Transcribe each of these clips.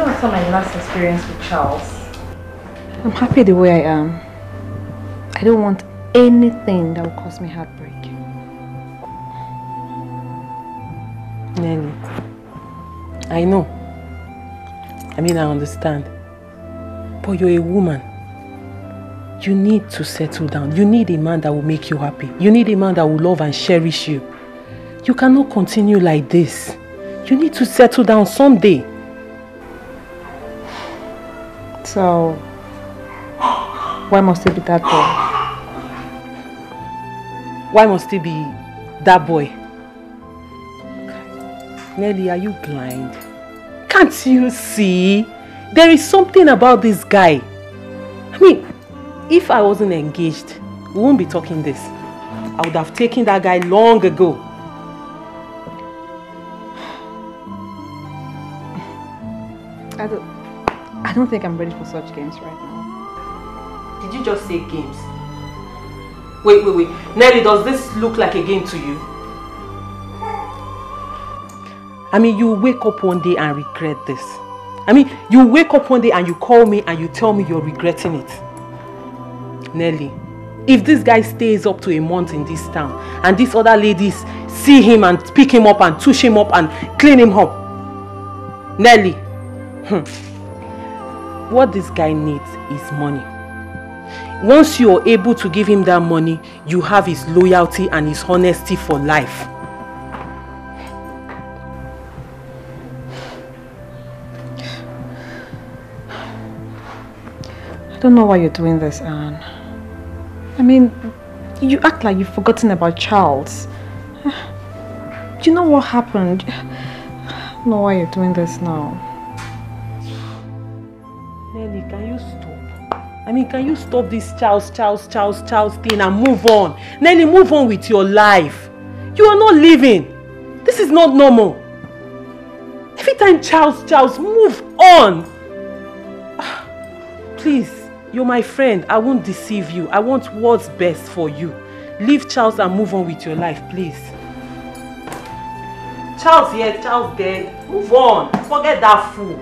know after my last experience with Charles, I'm happy the way I am. I don't want anything that will cause me heartbreak. Nelly, I know. I mean, I understand. But you're a woman. You need to settle down. You need a man that will make you happy. You need a man that will love and cherish you. You cannot continue like this. You need to settle down someday. So, why must it be that boy? Why must it be that boy? Nelly, are you blind? Can't you see? There is something about this guy. I mean, if I wasn't engaged, we won't be talking this. I would have taken that guy long ago. I don't think I'm ready for such games right now. Did you just say games? Wait. Nelly, does this look like a game to you? I mean, you wake up one day and regret this. I mean, you wake up one day and you call me and you tell me you're regretting it. Nelly, if this guy stays up to a month in this town and these other ladies see him and pick him up and touch him up and clean him up, Nelly, what this guy needs is money. Once you're able to give him that money, you have his loyalty and his honesty for life. I don't know why you're doing this, Anne. I mean, you act like you've forgotten about Charles. Do you know what happened? I don't know why you're doing this now. Nelly, can you stop? I mean, can you stop this Charles thing and move on? Nelly, move on with your life. You are not living. This is not normal. Every time Charles, move on. Please. You're my friend. I won't deceive you. I want what's best for you. Leave Charles and move on with your life, please. Charles here, Charles there. Move on. Forget that fool.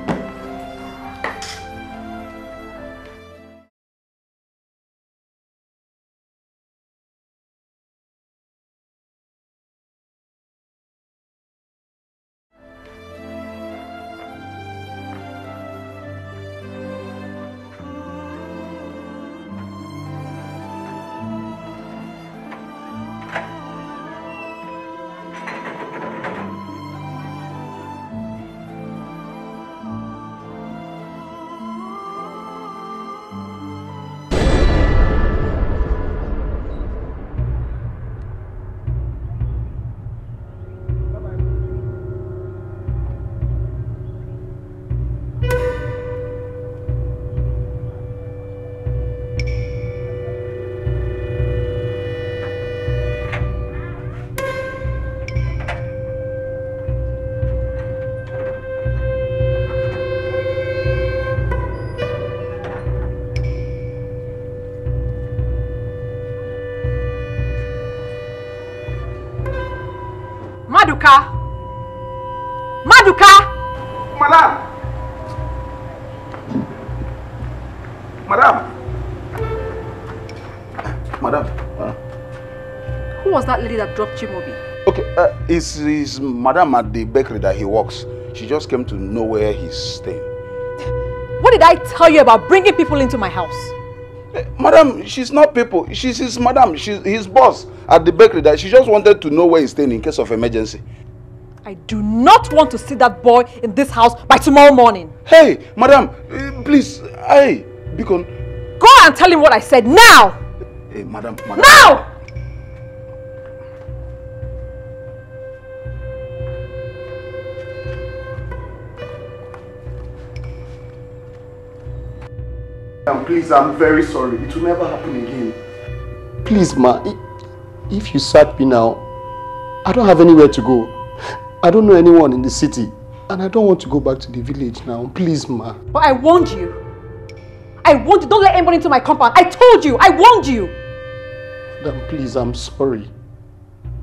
That dropped Chimaobi. Okay, it's madam at the bakery that he works. She just came to know where he's staying. What did I tell you about bringing people into my house? Madam, she's not people. She's his madam. She's his boss at the bakery. That she just wanted to know where he's staying in case of emergency. I do not want to see that boy in this house by tomorrow morning. Hey, madam, please, hey, Beacon. Go and tell him what I said now. Hey, madam. Now. Please, I'm very sorry. It will never happen again. Please, ma, if you sack me now, I don't have anywhere to go. I don't know anyone in the city, and I don't want to go back to the village now. Please, ma. But I warned you. Don't let anybody into my compound. I told you. I warned you. Madam, please, I'm sorry.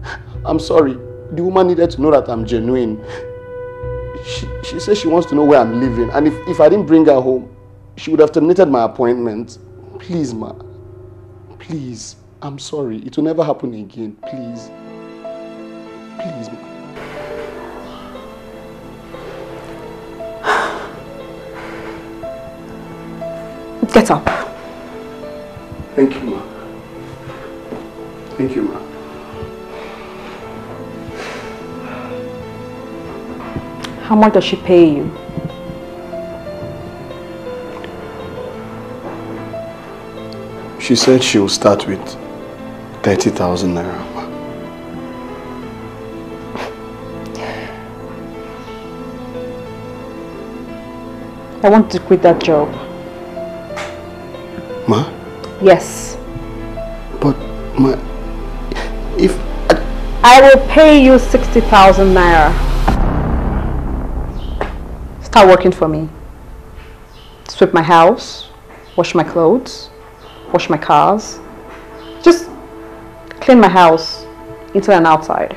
The woman needed to know that I'm genuine. She says she wants to know where I'm living, and if I didn't bring her home, she would have terminated my appointment. Please, ma. Please. I'm sorry. It will never happen again. Please. Please, ma. Get up. Thank you, ma. Thank you, ma. How much does she pay you? She said she will start with 30,000 naira. I want to quit that job. Ma? Yes. But, ma, if... I will pay you 60,000 naira. Start working for me. Sweep my house, wash my clothes, wash my cars, just clean my house, inside and outside.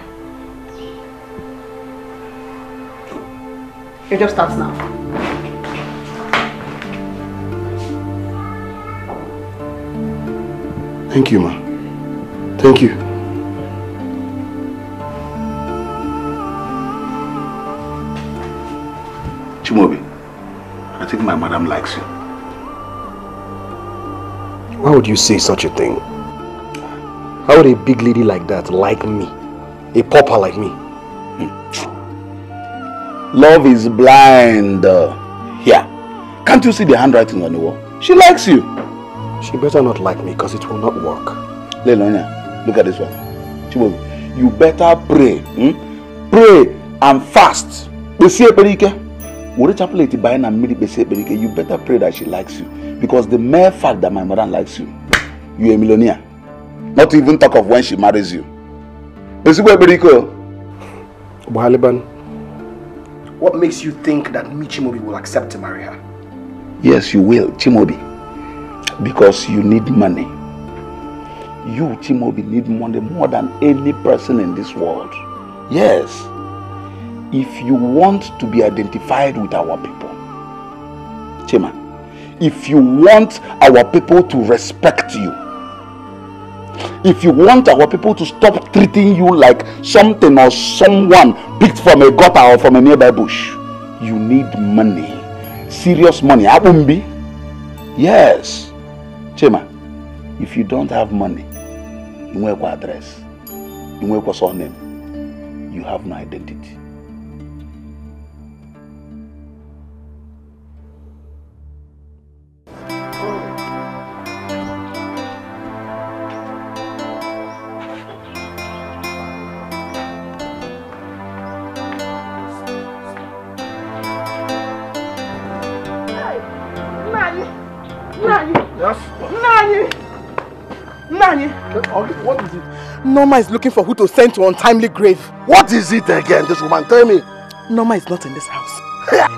It just starts now. Thank you, ma. Thank you. Chimaobi, I think my madam likes you. Why would you say such a thing? How would a big lady like that like me? A pauper like me? Love is blind. Here. Can't you see the handwriting on the wall? She likes you. She better not like me because it will not work. Lelonia, look at this one. Chimaobi, you better pray. Pray and fast. You better pray that she likes you. Because the mere fact that my mother likes you, you're a millionaire. Not to even talk of when she marries you. What makes you think that me, Chimaobi, will accept to marry her? Yes, you will, Chimaobi. Because you need money. You, Chimaobi, need money more than any person in this world. Yes. If you want to be identified with our people, Chima, if you want our people to respect you, if you want our people to stop treating you like something or someone picked from a gutter or from a nearby bush, you need money. Serious money. Abumbi? Yes. Chema, if you don't have money, you won't have address, you won't have surname, you have no identity. Norma is looking for who to send to untimely grave. What is it again, this woman? Tell me. Norma is not in this house.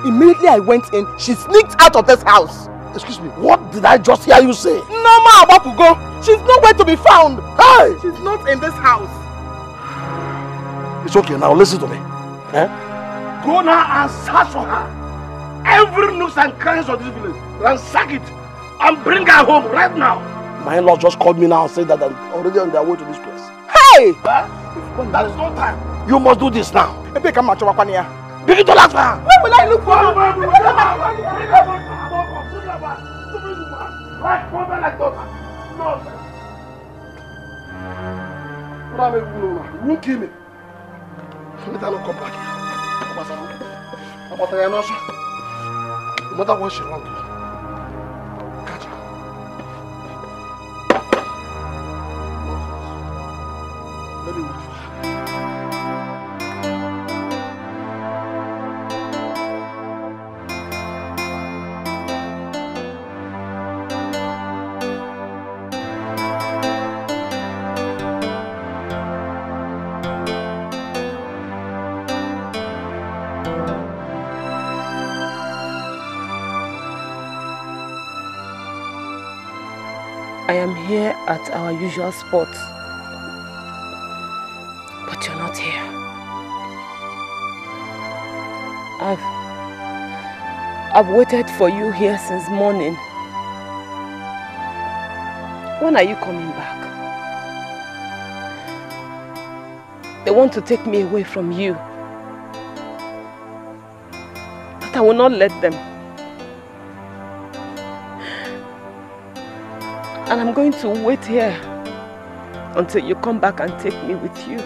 Immediately I went in, she sneaked out of this house. Excuse me, what did I just hear you say? Norma Awapugo, she's nowhere to be found. Hey! She's not in this house. It's okay now, listen to me. Eh? Go now and search for her. Every nook and cranny of this village, ransack it and bring her home right now. My in-law just called me now and said that they're already on their way to this place. Hey! Huh? That is no time. You must do this now. Begin to look for her. Where will I look for her? You won't kill me. Let her not come back here. But I am not sure. No matter what she wants to do. I am here at our usual spot. But you're not here. I've waited for you here since morning. When are you coming back? They want to take me away from you. But I will not let them. And I'm going to wait here until you come back and take me with you.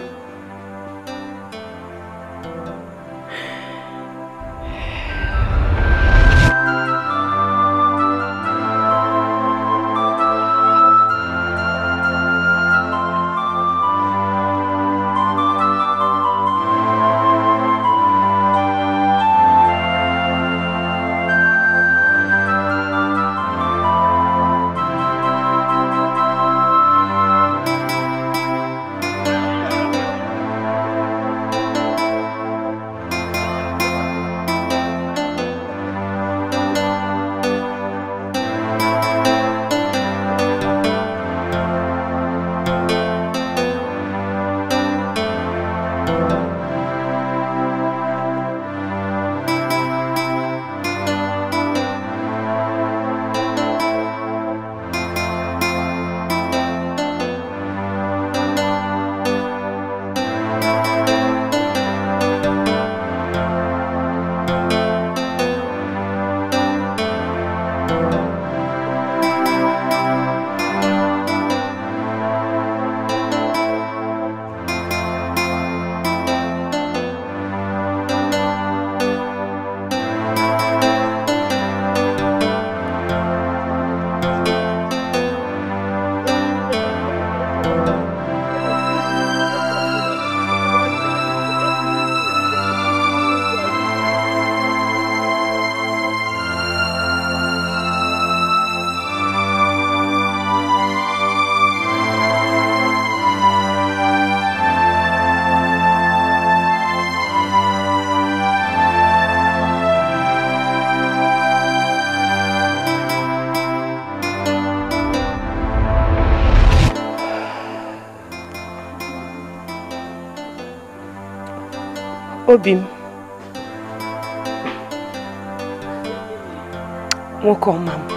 Walk on, Mom.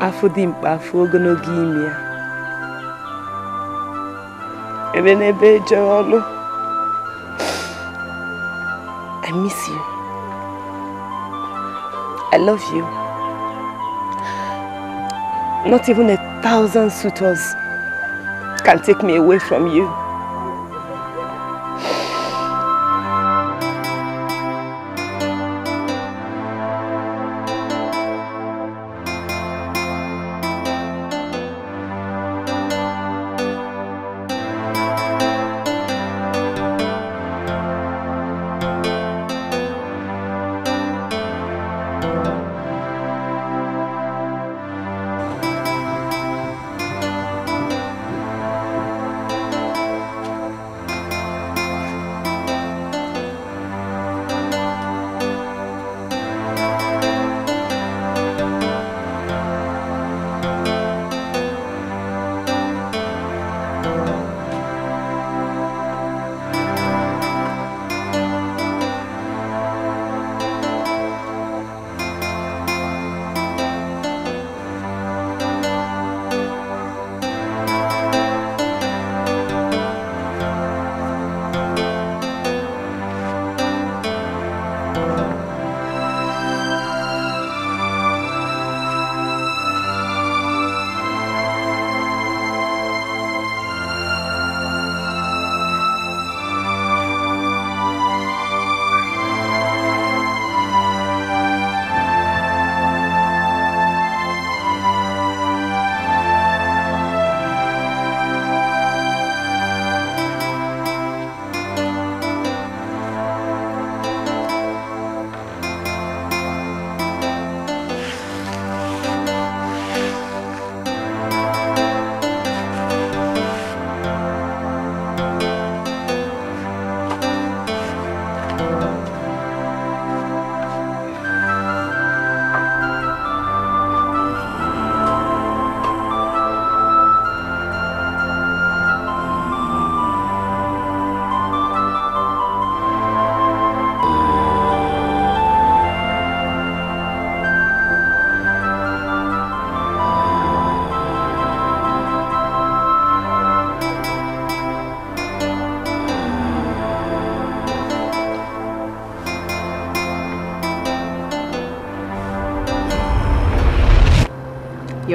Afudimpa fogonogimia. Ebenebe Jolo. I miss you. I love you. Not even 1,000 suitors can take me away from you.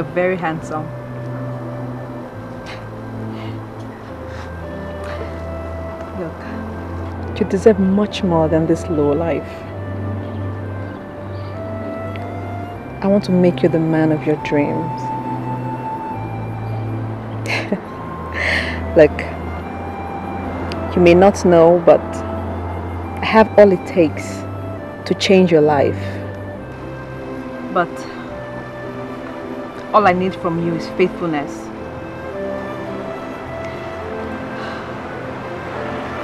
You're very handsome. Look, you deserve much more than this low life. I want to make you the man of your dreams. Look, you may not know, but I have all it takes to change your life. But all I need from you is faithfulness.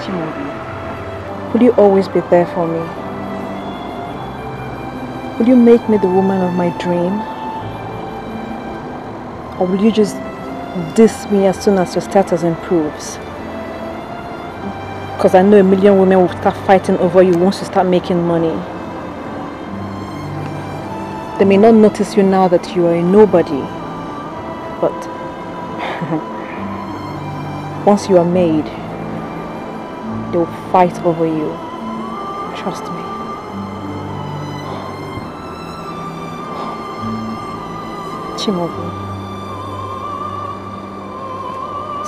Chimaobi, will you always be there for me? Will you make me the woman of my dream? Or will you just diss me as soon as your status improves? Because I know a million women will start fighting over you once you start making money. They may not notice you now that you are a nobody, but once you are made, they will fight over you. Trust me. Chimaobi,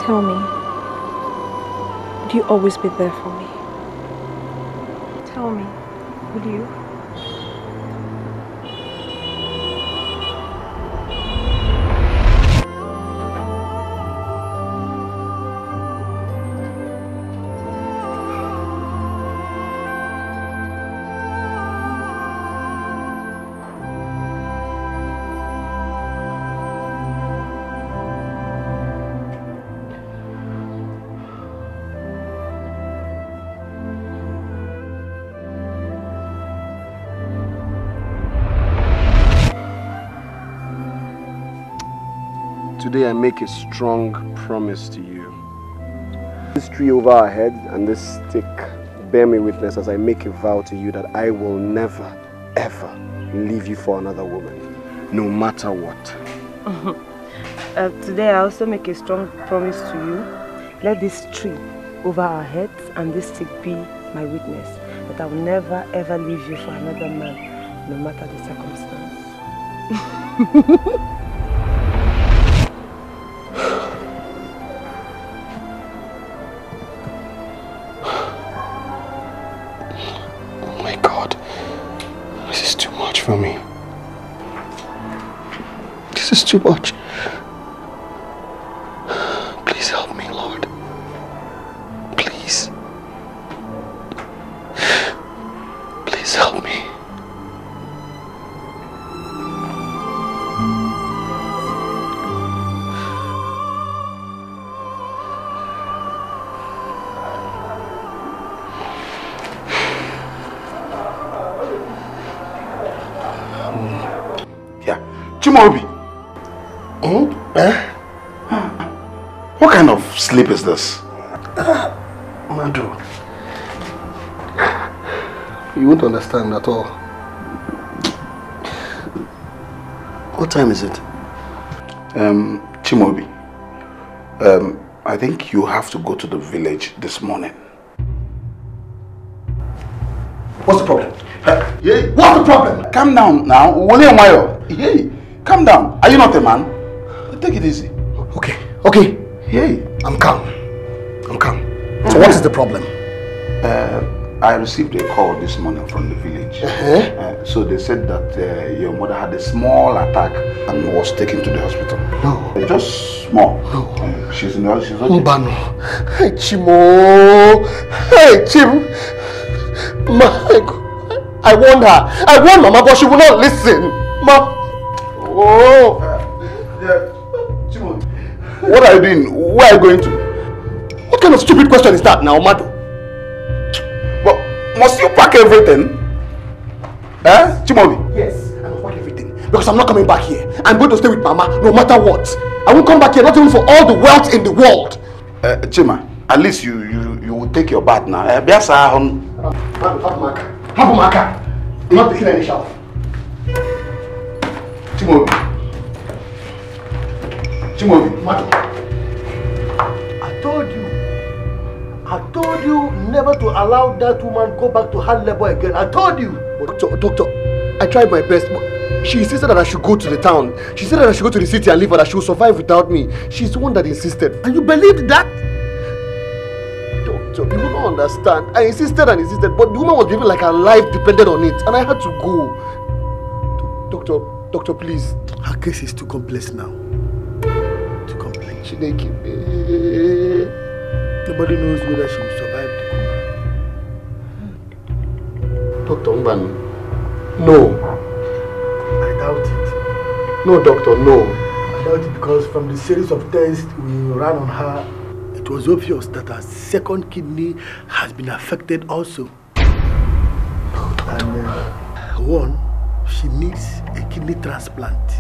tell me, would you always be there for me? Tell me, would you? Today I make a strong promise to you. This tree over our heads and this stick bear me witness as I make a vow to you that I will never, ever leave you for another woman, no matter what. Today I also make a strong promise to you. Let this tree over our heads and this stick be my witness that I will never, ever leave you for another man, no matter the circumstance. Me. This is too much. Please help me, Lord. Please. Please help me. Chimaobi, what kind of sleep is this? Madu, you won't understand at all. What time is it? Chimaobi, I think you have to go to the village this morning. What's the problem? What's the problem? Calm down now. Calm down. Are you not a man? Take it easy. Okay. Okay. Yay. I'm calm. I'm calm. So what is the problem? I received a call this morning from the village. So they said that your mother had a small attack and was taken to the hospital. No. Just small. No. She's in the hospital. Mbano. Hey, Chimo. Hey, Chim. My God. I warned her. I warned Mama, but she would not listen. Ma. Oh! What are you doing? Where are you going to? What kind of stupid question is that now, Madu? But must you pack everything? Eh? Chimaobi? Yes, I will pack everything. Because I'm not coming back here. I'm going to stay with Mama no matter what. I won't come back here, not even for all the wealth in the world. Chima, at least you will take your bath now. Have Maka. I'm not taking any shower. Chimaobi, Madu. I told you never to allow that woman go back to her level again. I told you. Doctor, I tried my best, but She insisted that I should go to the town. She said that I should go to the city and live, and that she would survive without me. She's the one that insisted. And you believed that? Doctor, you will not understand. I insisted and insisted, but the woman was living like her life depended on it, and I had to go. Doctor, please. Her case is too complex now. Too complex. She didn't keep me. Nobody knows whether she will survive the coma. Dr. Umban, no. No, doctor, no. I doubt it because from the series of tests we ran on her, it was obvious that her second kidney has been affected also. Oh, doctor. And one, she needs a kidney transplant.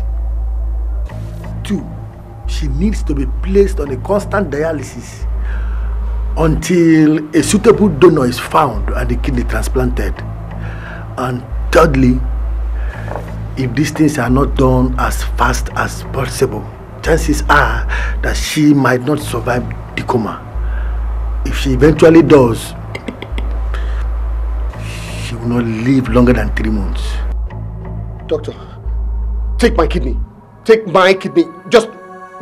Two, she needs to be placed on a constant dialysis until a suitable donor is found and the kidney transplanted. And thirdly, if these things are not done as fast as possible, chances are that she might not survive the coma. If she eventually does, she will not live longer than 3 months. Doctor, take my kidney. Take my kidney. Just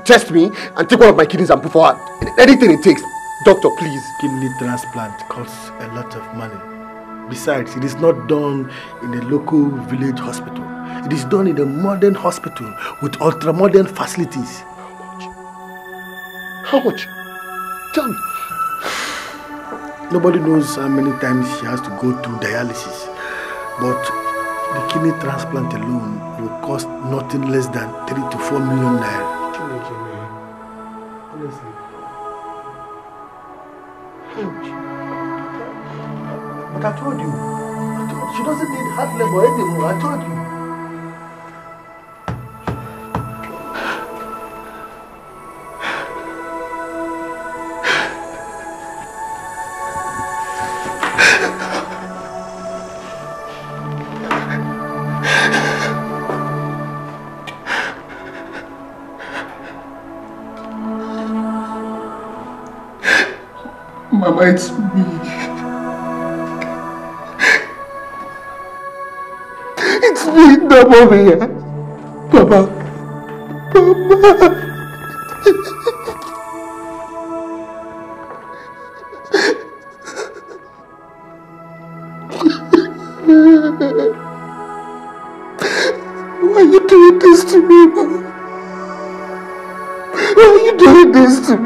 test me and take one of my kidneys and put for her. Anything it takes. Doctor, please. Kidney transplant costs a lot of money. Besides, it is not done in a local village hospital. It is done in a modern hospital with ultra-modern facilities. How much? Tell me. Nobody knows how many times she has to go through dialysis. But the kidney transplant alone will cost nothing less than 3 to 4 million naira. Honestly. But I told you. She doesn't need hard labor anymore. I told you. It's me. It's me, Nneoma. Papa. Papa. Why are you doing this to me, Mama? Why are you doing this to me?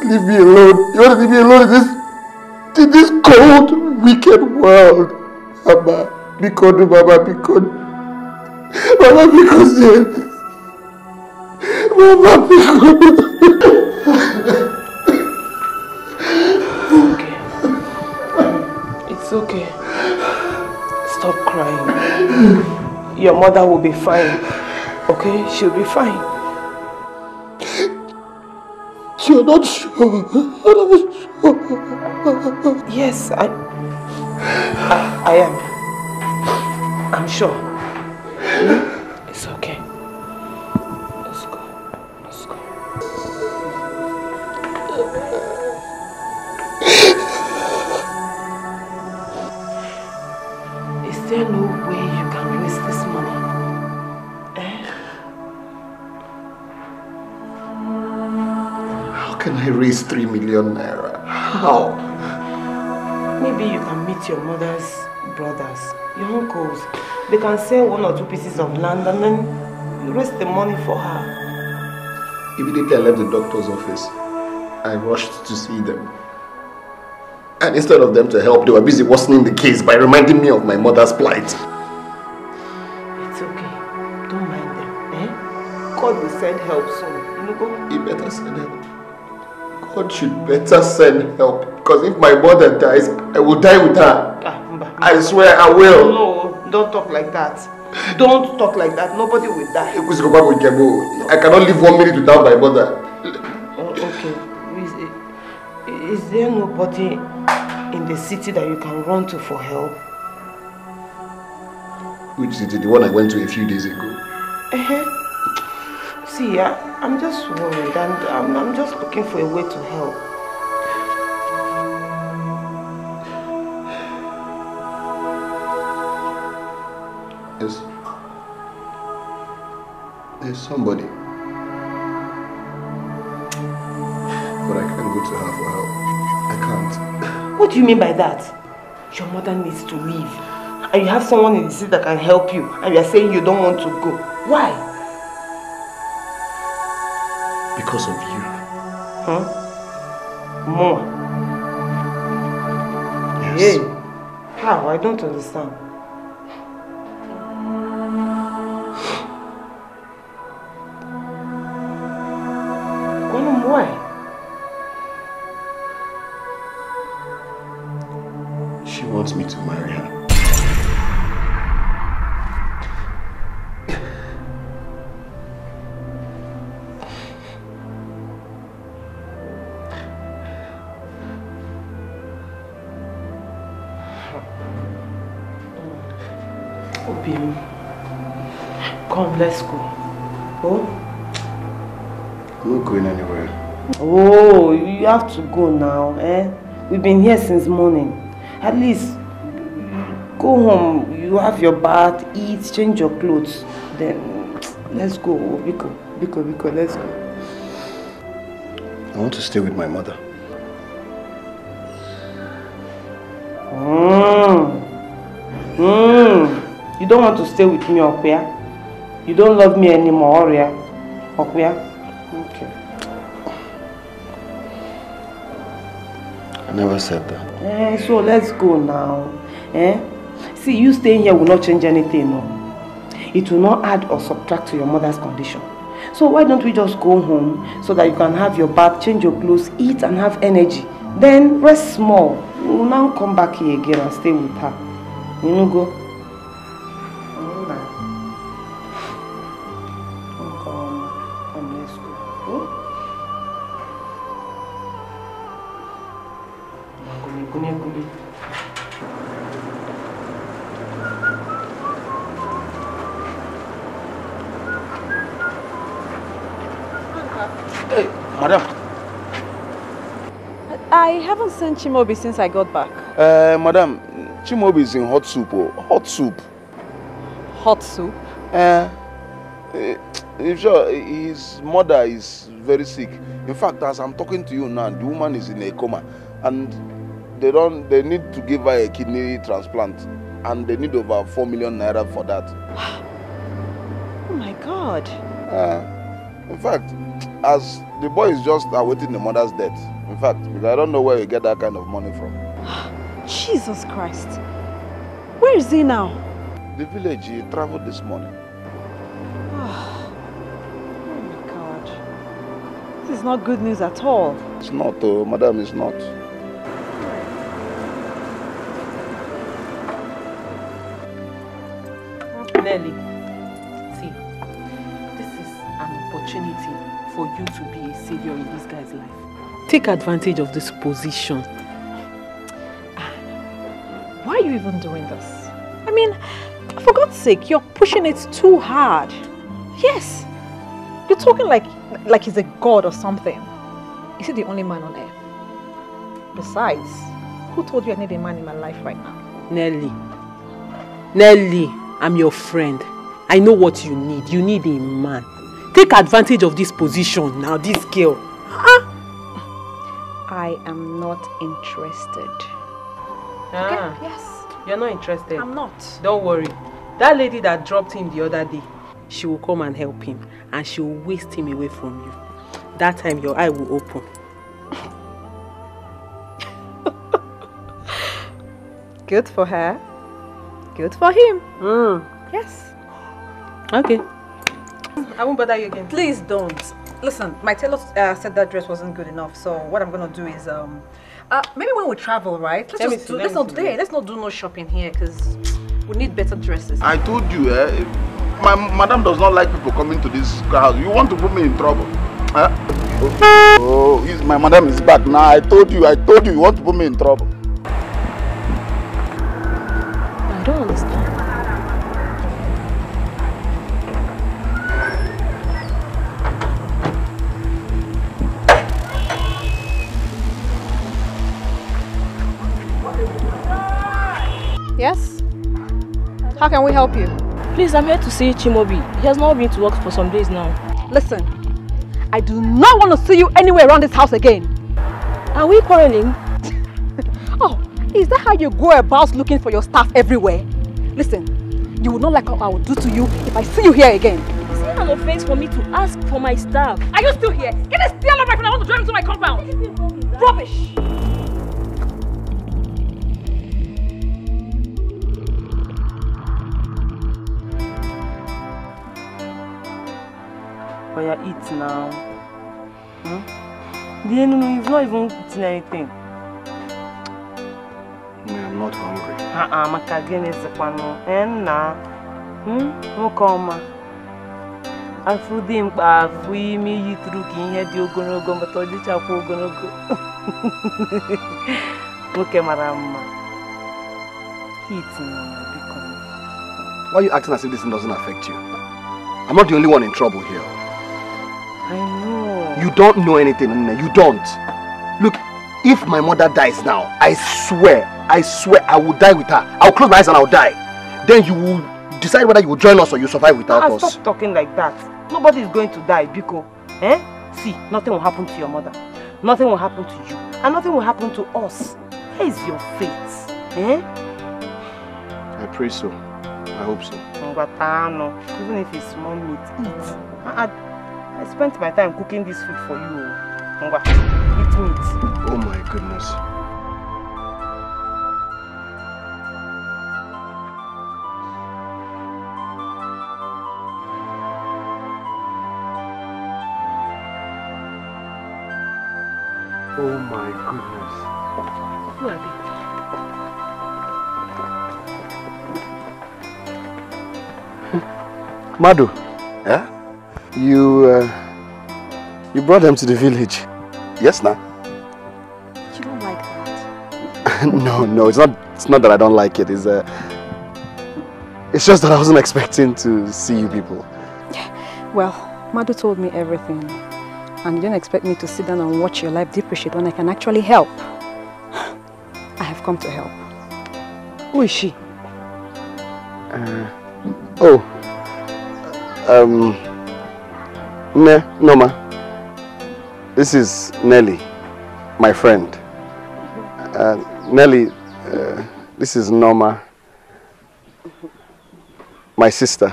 Leave me alone. You want to leave me alone in this cold, wicked world, Mama. Mama, because. It's okay. Stop crying. Your mother will be fine. Okay? She'll be fine. You're not sure. Yes, I am. I'm sure. It's okay. Let's go. Let's go. Is there no way you can raise this money? Can I raise 3 million naira? How? Maybe you can meet your mother's brothers, your uncles. They can sell 1 or 2 pieces of land and then you raise the money for her. Immediately I left the doctor's office, I rushed to see them. And instead of them to help, they were busy worsening the case by reminding me of my mother's plight. It's okay. Don't mind them, eh? God will send help soon. You go. He better send help. God should better send help, because if my mother dies, I will die with her. I swear I will. No, don't talk like that. Don't talk like that. Nobody will die. I cannot live 1 minute without my mother. Okay. Is there nobody in the city that you can run to for help? Which city? The one I went to a few days ago. See, I'm just worried and I'm just looking for a way to help. There's somebody. But I can't go to her for help. I can't. What do you mean by that? Your mother needs to leave. And you have someone in the city that can help you. And you are saying you don't want to go. Why? Because of you. Huh? More. Yes. Hey. How? I don't understand. Why? She wants me to marry her. Come, let's go. Oh? I'm not going anywhere. Oh, you have to go now, eh? We've been here since morning. At least, go home. You have your bath, eat, change your clothes. Then, let's go. Biko, let's go. I want to stay with my mother. You don't want to stay with me, Okwia? You don't love me anymore, Oria? Okwia? Okay. I never said that. So let's go now. See, you staying here will not change anything, no. It will not add or subtract to your mother's condition. So why don't we just go home so that you can have your bath, change your clothes, eat and have energy. Then rest small. We'll now come back here again and stay with her. You know, go. I haven't seen Chimaobi since I got back. Madam, Chimaobi is in hot soup. Oh. Hot soup. Hot soup? Sure, his mother is very sick. In fact, as I'm talking to you now, the woman is in a coma, and they need to give her a kidney transplant, and they need over 4 million naira for that. Oh my God! In fact, as the boy is just awaiting the mother's death. In fact, because I don't know where you get that kind of money from. Jesus Christ. Where is he now? The village. He traveled this morning. Oh my God. This is not good news at all. It's not, madam, it's not. Nelly, see, this is an opportunity for you to be a savior in this guy's life. Take advantage of this position. Why are you even doing this? I mean, for God's sake, you're pushing it too hard. Yes. You're talking like he's a god or something. Is he the only man on earth? Besides, who told you I need a man in my life right now? Nelly, I'm your friend. I know what you need. You need a man. Take advantage of this position now, this girl. I am not interested. Okay? Yes. You're not interested? I'm not. Don't worry. That lady that dropped him the other day, she will come and help him. And she will waste him away from you. That time your eye will open. Good for her. Good for him. Yes. Okay. I won't bother you again. Please don't. Listen, my tailor said that dress wasn't good enough, so what I'm gonna do is maybe when we travel, right? Let's not do no shopping here, cause we need better dresses. I told you, if my madam does not like people coming to this house. You want to put me in trouble? Oh, my madam is back now. I told you, you want to put me in trouble. I don't understand. Yes? How can we help you? Please, I'm here to see Chimaobi. He has not been to work for some days now. Listen, I do not want to see you anywhere around this house again. Are we quarreling? Oh, is that how you go about looking for your staff everywhere? Listen, you will not like what I will do to you if I see you here again. Is it an offense for me to ask for my staff? Are you still here? Get a steal out of my phone. I want to drive into my compound. Rubbish! But you eat now. Hmm? The enemy is not even eating anything. I'm not hungry. Why are you acting as if this thing doesn't affect you? I'm not the only one in trouble here. I know. You don't know anything, Nne. You don't. Look, if my mother dies now, I swear I will die with her. I'll close my eyes and I'll die. Then you will decide whether you will join us or you survive without us. Stop talking like that. Nobody is going to die, Biko. Eh? See, nothing will happen to your mother. Nothing will happen to you. And nothing will happen to us. Where is your faith? Eh? I pray so. I hope so. Even if it's small meat, eat. I spent my time cooking this food for you. Eat meat. Oh my goodness. Oh my goodness. Who are they? Madu. Yeah? You brought them to the village. Yes, nah. You don't like that. No, it's not that I don't like it. It's just that I wasn't expecting to see you people. Well, Madu told me everything. And you don't expect me to sit down and watch your life depreciate when I can actually help. I have come to help. Who is she? Norma. This is Nelly, my friend. Nelly, this is Norma, my sister.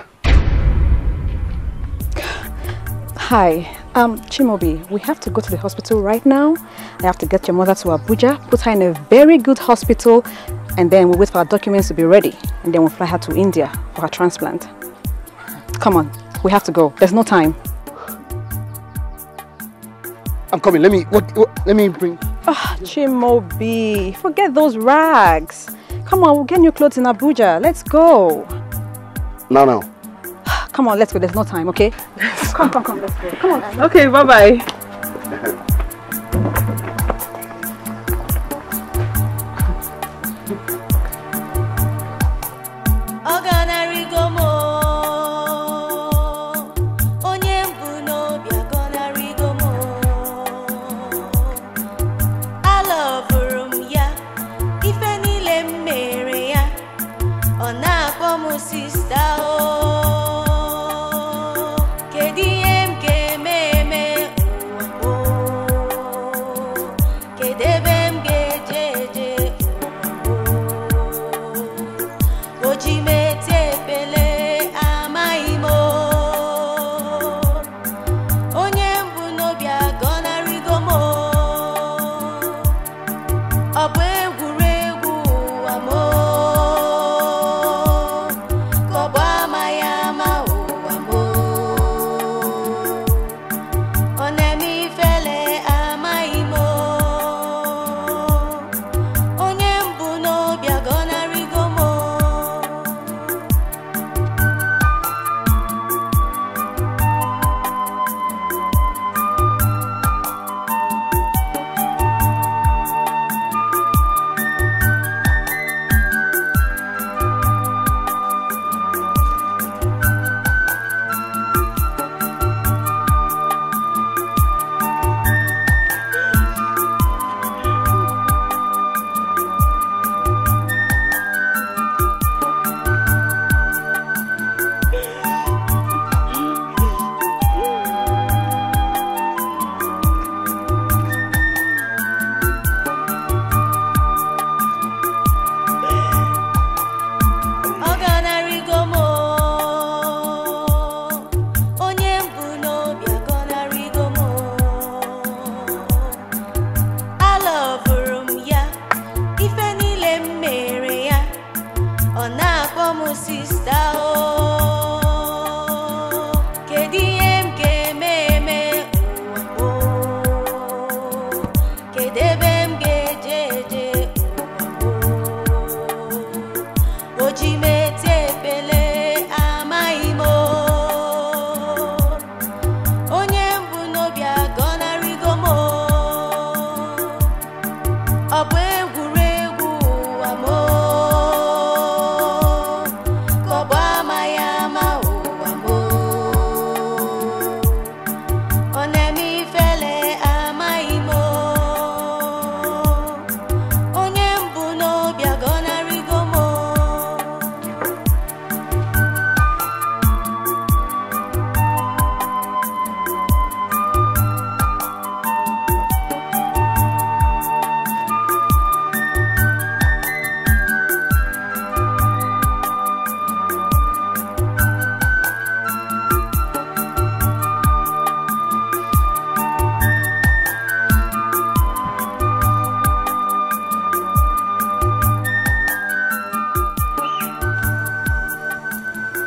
Hi. Chimaobi, we have to go to the hospital right now. I have to get your mother to Abuja, put her in a very good hospital, and then we'll wait for our documents to be ready. And then we'll fly her to India for her transplant. Come on, we have to go. There's no time. I'm coming. Let me bring... Oh, Chimaobi, forget those rags. Come on, we'll get new clothes in Abuja. Let's go. No. Come on, let's go. There's no time, okay? Come, let's go. Come on. Okay, bye-bye.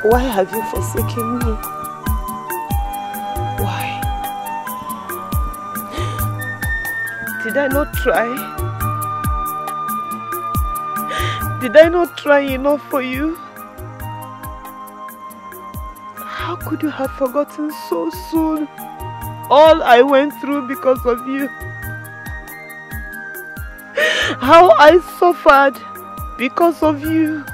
Why have you forsaken me? Why? Did I not try? Did I not try enough for you? How could you have forgotten so soon all I went through because of you? How I suffered because of you.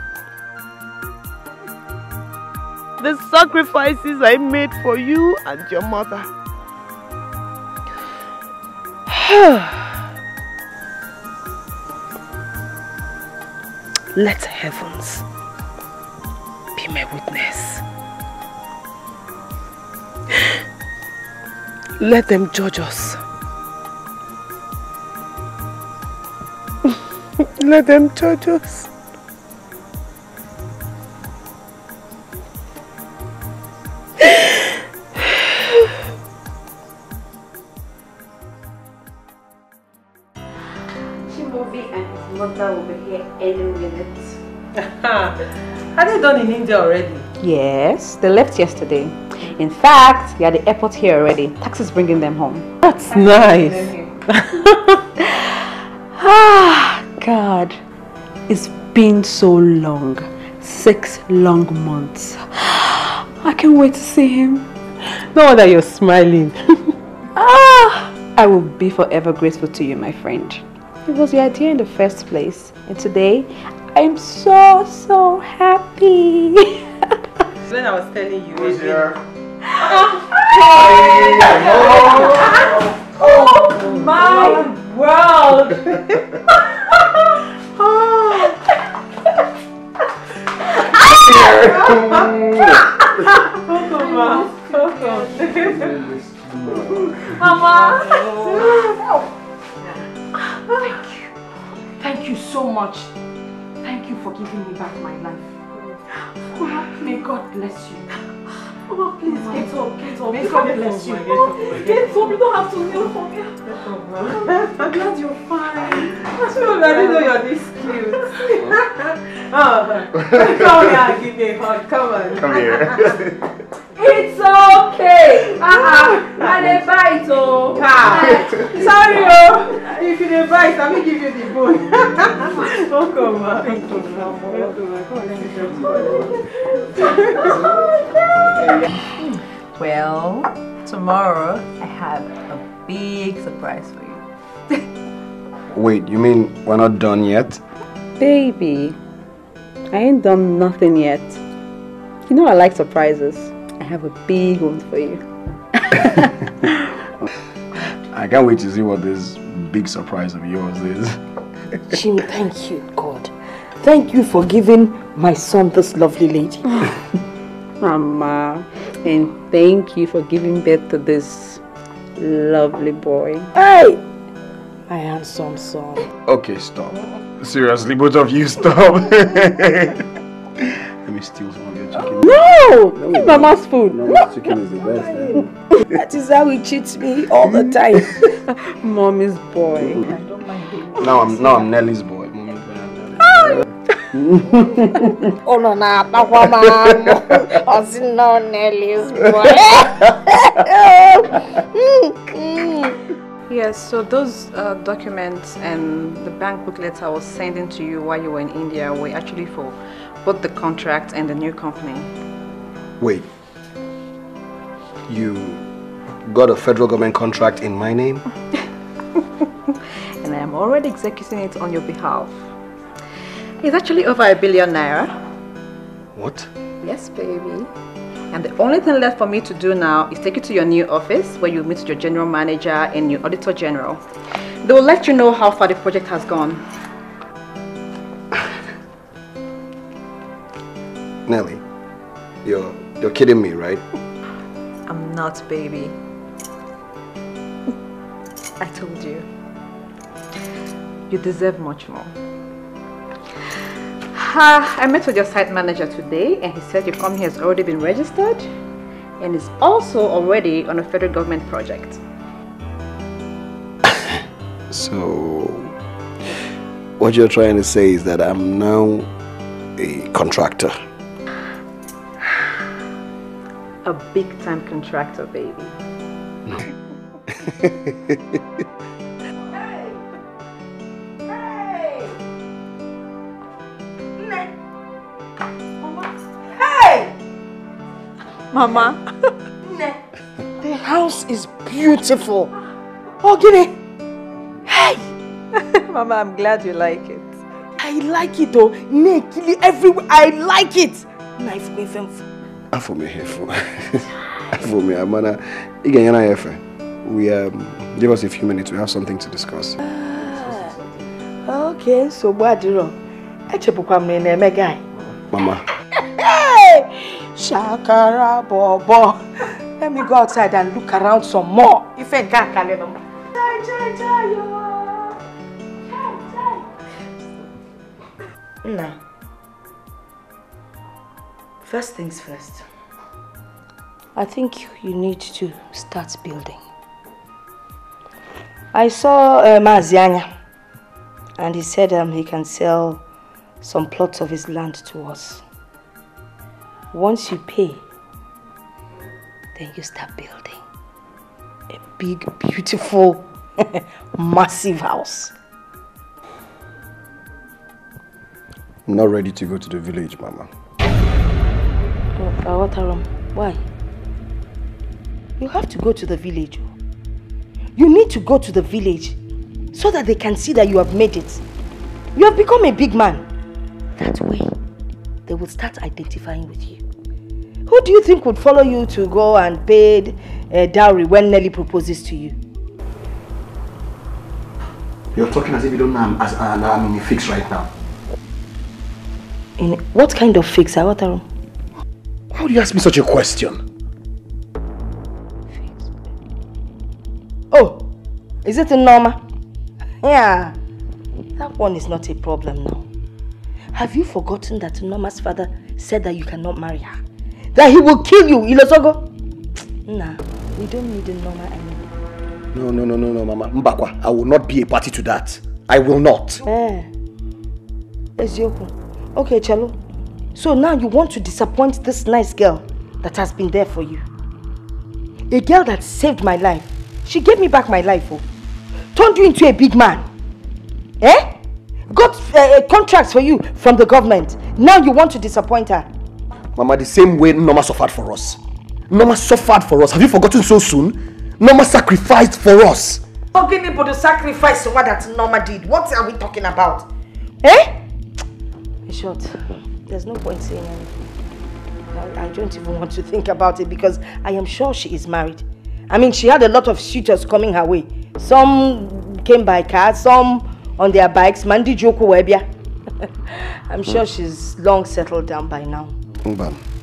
The sacrifices I made for you and your mother. Let heavens be my witness. Let them judge us. Let them judge us. Chimaobi and his mother will be here any minute. Are they done in India already? Yes, they left yesterday. In fact, they are at the airport here already. Taxi's bringing them home. That's nice. God, it's been so long, 6 long months. I can't wait to see him. No wonder you're smiling. I will be forever grateful to you, my friend. It was your idea in the first place, and today I'm so happy. When I was telling you, who's here? Oh my world! Mama. Thank you. Thank you so much. Thank you for giving me back my life. Mama, may God bless you. Mama, please get up, get up. May God bless you. Get up, you don't have to kneel for me. I'm glad you're fine. I didn't know you're this cute. Come here, give me a hug. Come on. Come here. It's okay. I didn't bite, oh. Sorry, oh. If you didn't bite, I will give you the bone. Oh, come on. Thank you. Oh, well, tomorrow I have a big surprise for you. Wait, you mean we're not done yet? Baby, I ain't done nothing yet. You know I like surprises. I have a big one for you. I can't wait to see what this big surprise of yours is. Jimmy, thank you, God. Thank you for giving my son this lovely lady. Mama, and thank you for giving birth to this lovely boy. Hey! My handsome son. Okay, stop. Seriously, both of you, stop. Let me steal some. No! It's Mama's food. Mama's chicken is the best. That is how he cheats me all the time. Mommy's boy. I don't mind. Now I'm Nelly's boy. Oh no, I see no Nelly's boy. Yes, so those documents and the bank booklets I was sending to you while you were in India were actually for both the contract and the new company. Wait, you got a federal government contract in my name? And I'm already executing it on your behalf. It's actually over 1 billion naira. What? Yes, baby. And the only thing left for me to do now is take you to your new office where you meet your general manager and your auditor general. They will let you know how far the project has gone. Nelly, you're kidding me, right? I'm not, baby. I told you. You deserve much more. I met with your site manager today and he said your company has already been registered and is also already on a federal government project. So, what you're trying to say is that I'm now a contractor. a big-time contractor, baby. No. Hey! Hey! Mama! Hey! Mama! The house is beautiful. Oh, Gide. Hey! Mama, I'm glad you like it. I like it though. Nakili everywhere. I like it. Knife me from. For me, Amana. We give us a few minutes. We have something to discuss. Okay, so what do you know? I check guy. Mama. Shakara bobo. Let me go outside and look around some more. If I can't, I'll let them. Nah. First things first. I think you need to start building. I saw Mazianya, and he said he can sell some plots of his land to us. Once you pay, then you start building a big, beautiful, massive house. I'm not ready to go to the village, Mama. Why? You have to go to the village. You need to go to the village so that they can see that you have made it. You have become a big man. That way, they will start identifying with you. Who do you think would follow you to go and pay a dowry when Nelly proposes to you? You're talking as if you don't know I'm in a fix right now. In what kind of fix? Awatarum? Why would you ask me such a question? Oh, is it in Norma? Yeah, that one is not a problem now. Have you forgotten that Norma's father said that you cannot marry her? That he will kill you, Ilosogo. Nah, we don't need a Norma anymore. No, Mama. Mbakwa, I will not be a party to that. I will not. Eh. Ezioku. Okay, Chalo. So now you want to disappoint this nice girl that has been there for you. A girl that saved my life. She gave me back my life, oh. Turned you into a big man. Eh? Got contracts for you from the government. Now you want to disappoint her. Mama, the same way Norma suffered for us. Norma suffered for us. Have you forgotten so soon? Norma sacrificed for us. Talking about the sacrifice of what that Norma did. What are we talking about? Eh? In short, there's no point saying anything. I don't even want to think about it because I am sure she is married. I mean, she had a lot of suitors coming her way. Some came by car, some on their bikes. Mandi Joko Webia. I'm sure she's long settled down by now.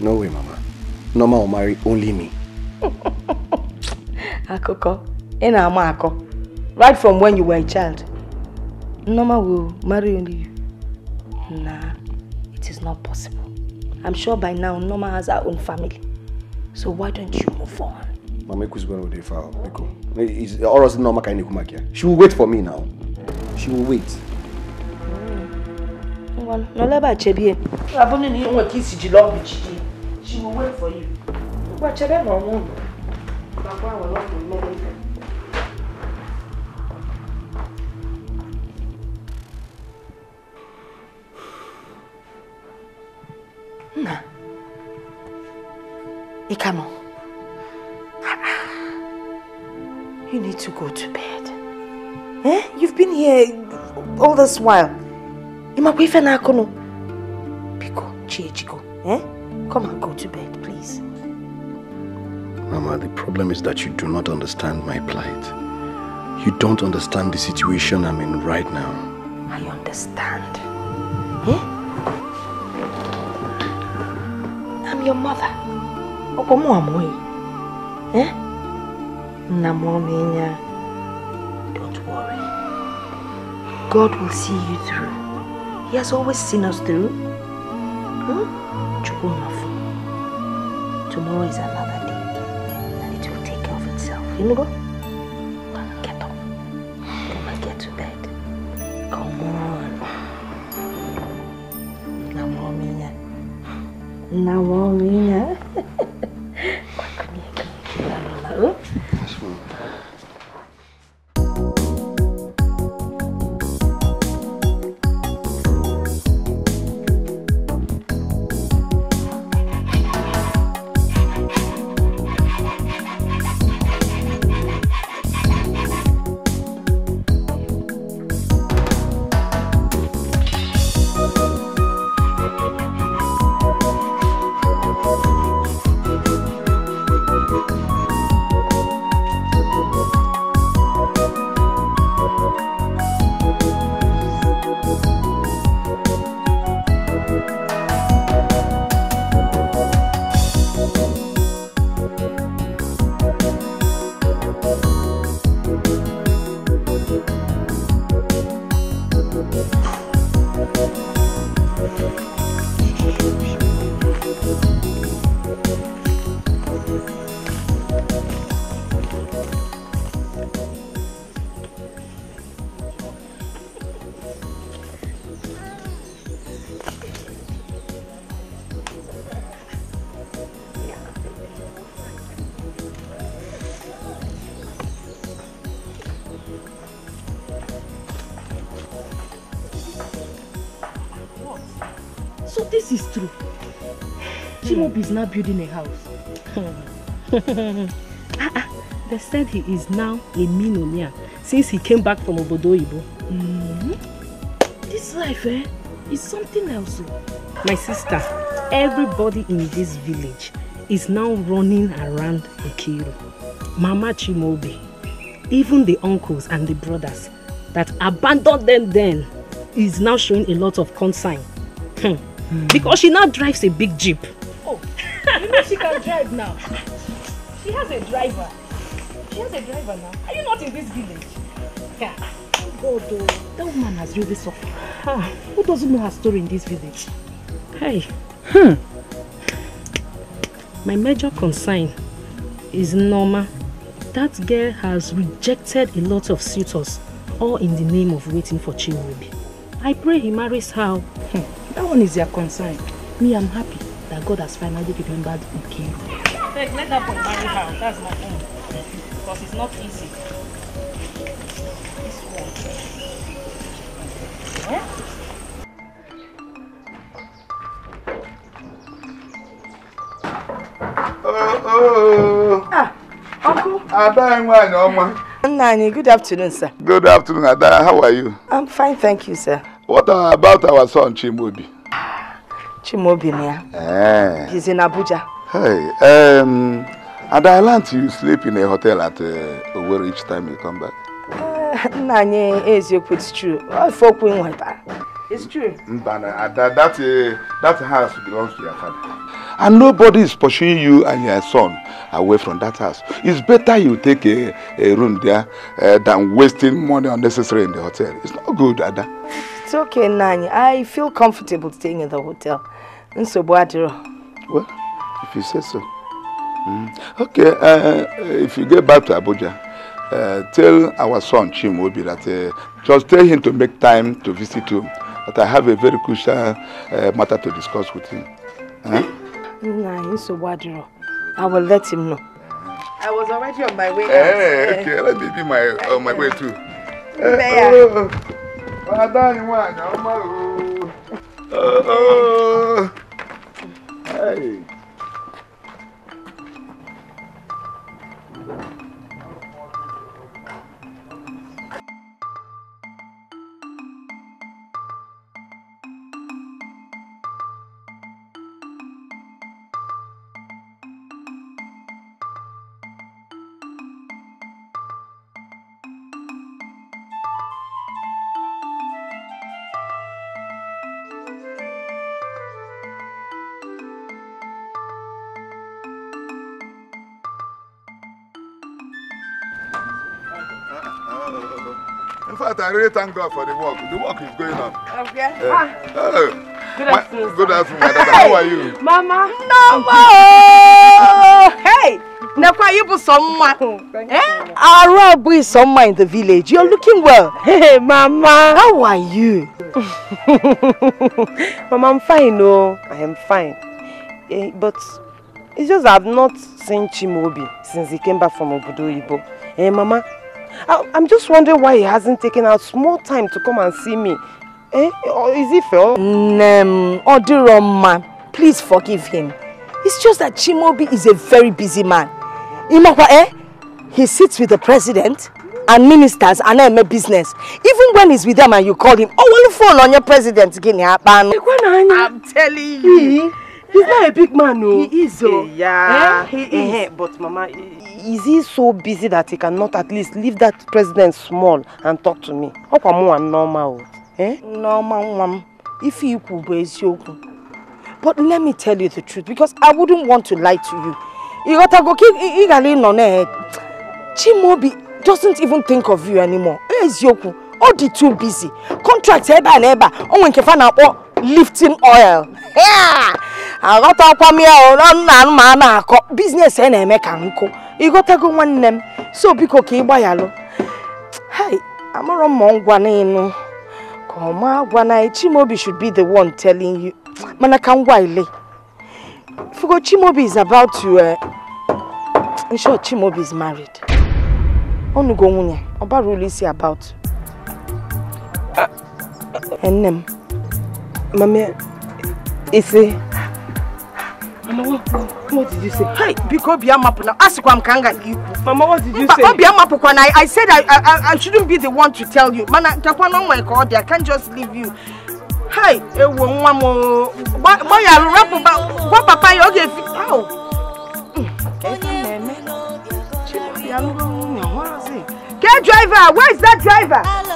No way, Mama. Norma will marry only me. Akoko, ena ama ako. Right from when you were a child, Norma will marry only you. Nah, it is not possible. I'm sure by now Norma has her own family. So why don't you move on? Mama, who's going to do or else Norma can't come back here. She will wait for me now. She will wait. No leba chebie. Abone ni nwe kisi jilo bichi. She will wait for you. Kwa chebe no mu. Baba wa love me mele. Na. Ikamo. You need to go to bed. Eh? You've been here all this while. Come and go to bed, please. Mama, the problem is that you do not understand my plight. You don't understand the situation I'm in right now. I understand. Eh? I'm your mother. Don't worry. God will see you through. He has always seen us through. Tomorrow is another day, and it will take care of itself. You know, go and get up. Come and get to bed. Come on. Namomiya. this is true. Chimaobi is now building a house. They said he is now a millionaire since he came back from Obodoyibo. This life, is something else. My sister, everybody in this village is now running around Okiru. Mama Chimaobi, even the uncles and the brothers that abandoned them then is now showing a lot of concern. Because she now drives a big jeep. Oh, you know she can drive now. She has a driver. She has a driver now. Are you not in this village? Yeah. God, oh, that woman has really suffered. Who doesn't know her story in this village? Hey. My major concern is Norma. That girl has rejected a lot of suitors, all in the name of waiting for Chimaobi. I pray he marries her. That one is your concern. Me, I'm happy that God has finally remembered Ekene. Hey, let that boy marry her. That's my own. Because it's not easy. This one. Oh. Ah, uncle. Adaima, Norma. Good afternoon, sir. Good afternoon, Ada. How are you? I'm fine, thank you, sir. What about our son, Chimaobi? Chimaobi, he's in Abuja. Hey, and I learned you sleep in a hotel at where each time you come back. It's true. It's true. That house belongs to your father. And nobody is pushing you and your son away from that house. It's better you take a room there than wasting money unnecessarily in the hotel. It's not good, Ada. It's okay, Nani. I feel comfortable staying in the hotel. Well, if you say so. Okay, if you get back to Abuja, tell our son Chimaobi that just tell him to make time to visit you. That I have a very crucial matter to discuss with him. I will let him know. I was already on my way. Okay, let me be on my way too. Hey. I really thank God for the work. The work is going on. Okay. Good afternoon. Good afternoon, Madam. How are you? Mama. No more. Hey. Nekwayibu someone. Arabu is somewhere in the village. You're looking well. Hey, Mama. How are you? Mama, I'm fine. No, I am fine. But it's just I've not seen Chimaobi since he came back from Obodoyibo. Hey, Mama. I'm just wondering why he hasn't taken out small time to come and see me. Or is he fair? Odiroma, please forgive him. It's just that Chimaobi is a very busy man. He sits with the president and ministers and I'm a business. Even when he's with them and you call him, oh, will phone on your president again? I'm telling you. He's not a big man, no. He is, oh. Yeah. He is. But, Mama, is he so busy that he cannot at least leave that president small and talk to me? How come one normal? Normal, if you could be joking. But let me tell you the truth, because I wouldn't want to lie to you. You got to go keep eagerly on it. Chimaobi doesn't even think of you anymore. He's joking. All the too busy. Contracts ever and ever. Oh, when Kefana or lifting oil. Yeah. I got up on me on business and I make uncle. You got to go one name. So be okay by yellow. Hey, I'm a wrong one. Come on, one eye. Chimaobi should be the one telling you. Man, I can't wily. Forgot Chimaobi is about to. I'm sure Chimaobi is married. On the go, about release about. And them. Mama. Isi. Mama, what did you say? Hey, because Biamapu now. Ask Kwam Kanga. Mama, what did you say? Biamapu Kwana. I said I shouldn't be the one to tell you. Man, I can't just leave you. Hi, Mama. Why are you rapping about what Papa you gave? How? Get driver. Where is that driver?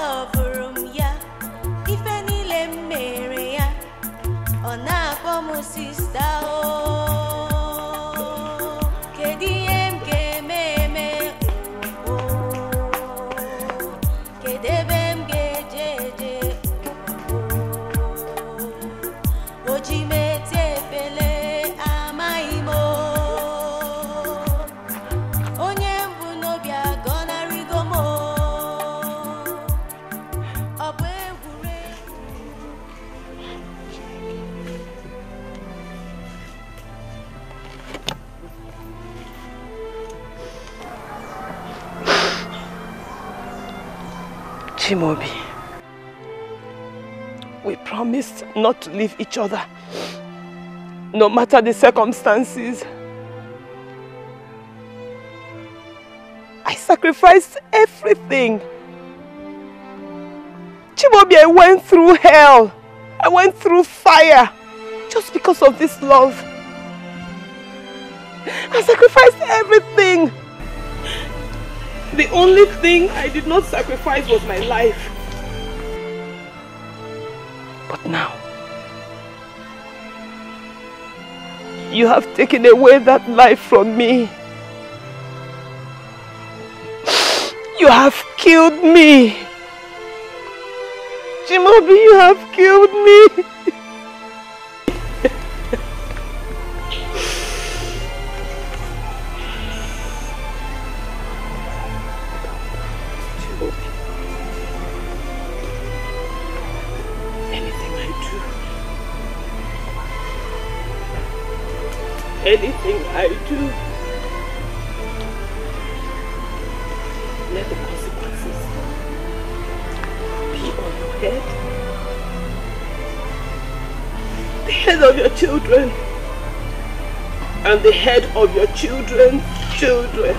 Sister, KDM KMM, KDM KJJ, Ojime Tepele Amaimo, Onyembu no biagona rigomo, Chimaobi, we promised not to leave each other, no matter the circumstances. I sacrificed everything. Chimaobi, I went through hell. I went through fire just because of this love. I sacrificed everything. The only thing I did not sacrifice was my life. But now, you have taken away that life from me. You have killed me. Chimaobi, you have killed me. Anything I do, let the consequences be on your head, the head of your children, and the head of your children's children.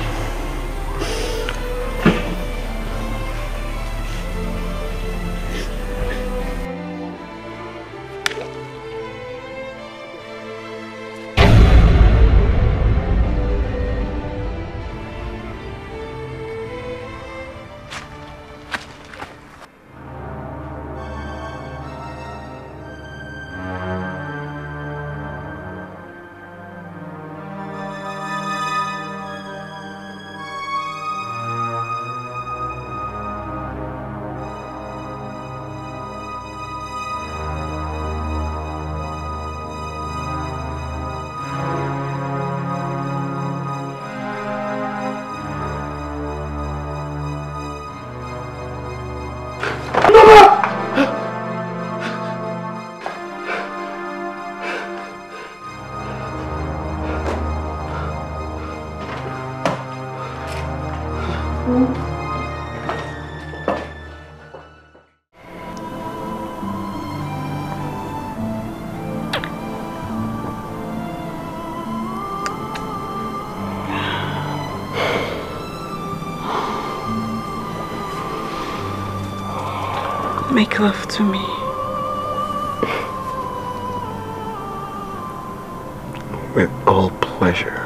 Make love to me. With all pleasure.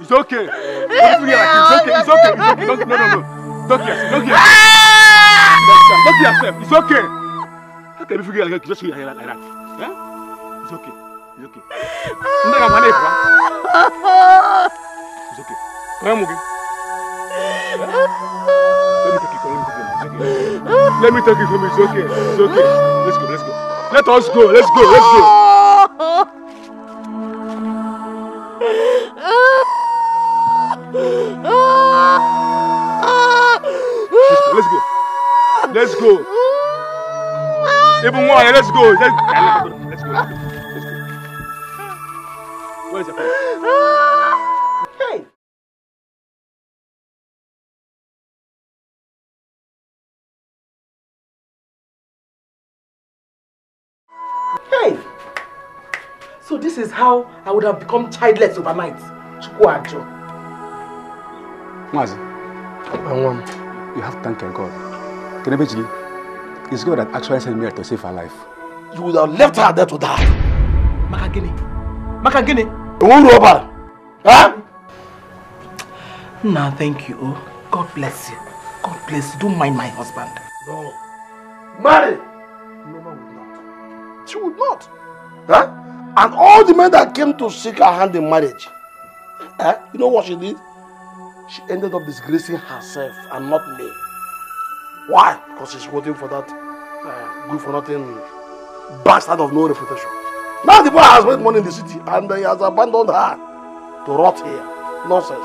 It's okay. Don't feel like it. It's okay. It's okay. Don't, no. Don't hear yourself. Don't hear yourself. It's okay. How can you feel like it? Just feel like that. Huh? It's okay. It's okay. I'm not gonna manage. It's okay. Come on, let me take it from you. It's okay. It's okay. Let's go. Let's go. Let us go. Let's go. Let's go. Let's go. Let's go. Even more. Let's go. Let's go. Let's go. Where's the phone? Hey. So this is how I would have become childless overnight. Chukwajo. Mazi, you have to thank God. Kenebiji, it's God that actually sent me here to save her life. You would have left her there to die. Makagini. Makagini. You won't rob her. Huh? Nah, thank you. Oh. God bless you. God bless you. Don't mind my husband. No. Marry. Norma would not. She would not. Huh? And all the men that came to seek her hand in marriage, you know what she did? She ended up disgracing herself and not me. Why? Because she's waiting for that good-for-nothing bastard of no reputation. Now the boy has made money in the city and he has abandoned her to rot here. Nonsense.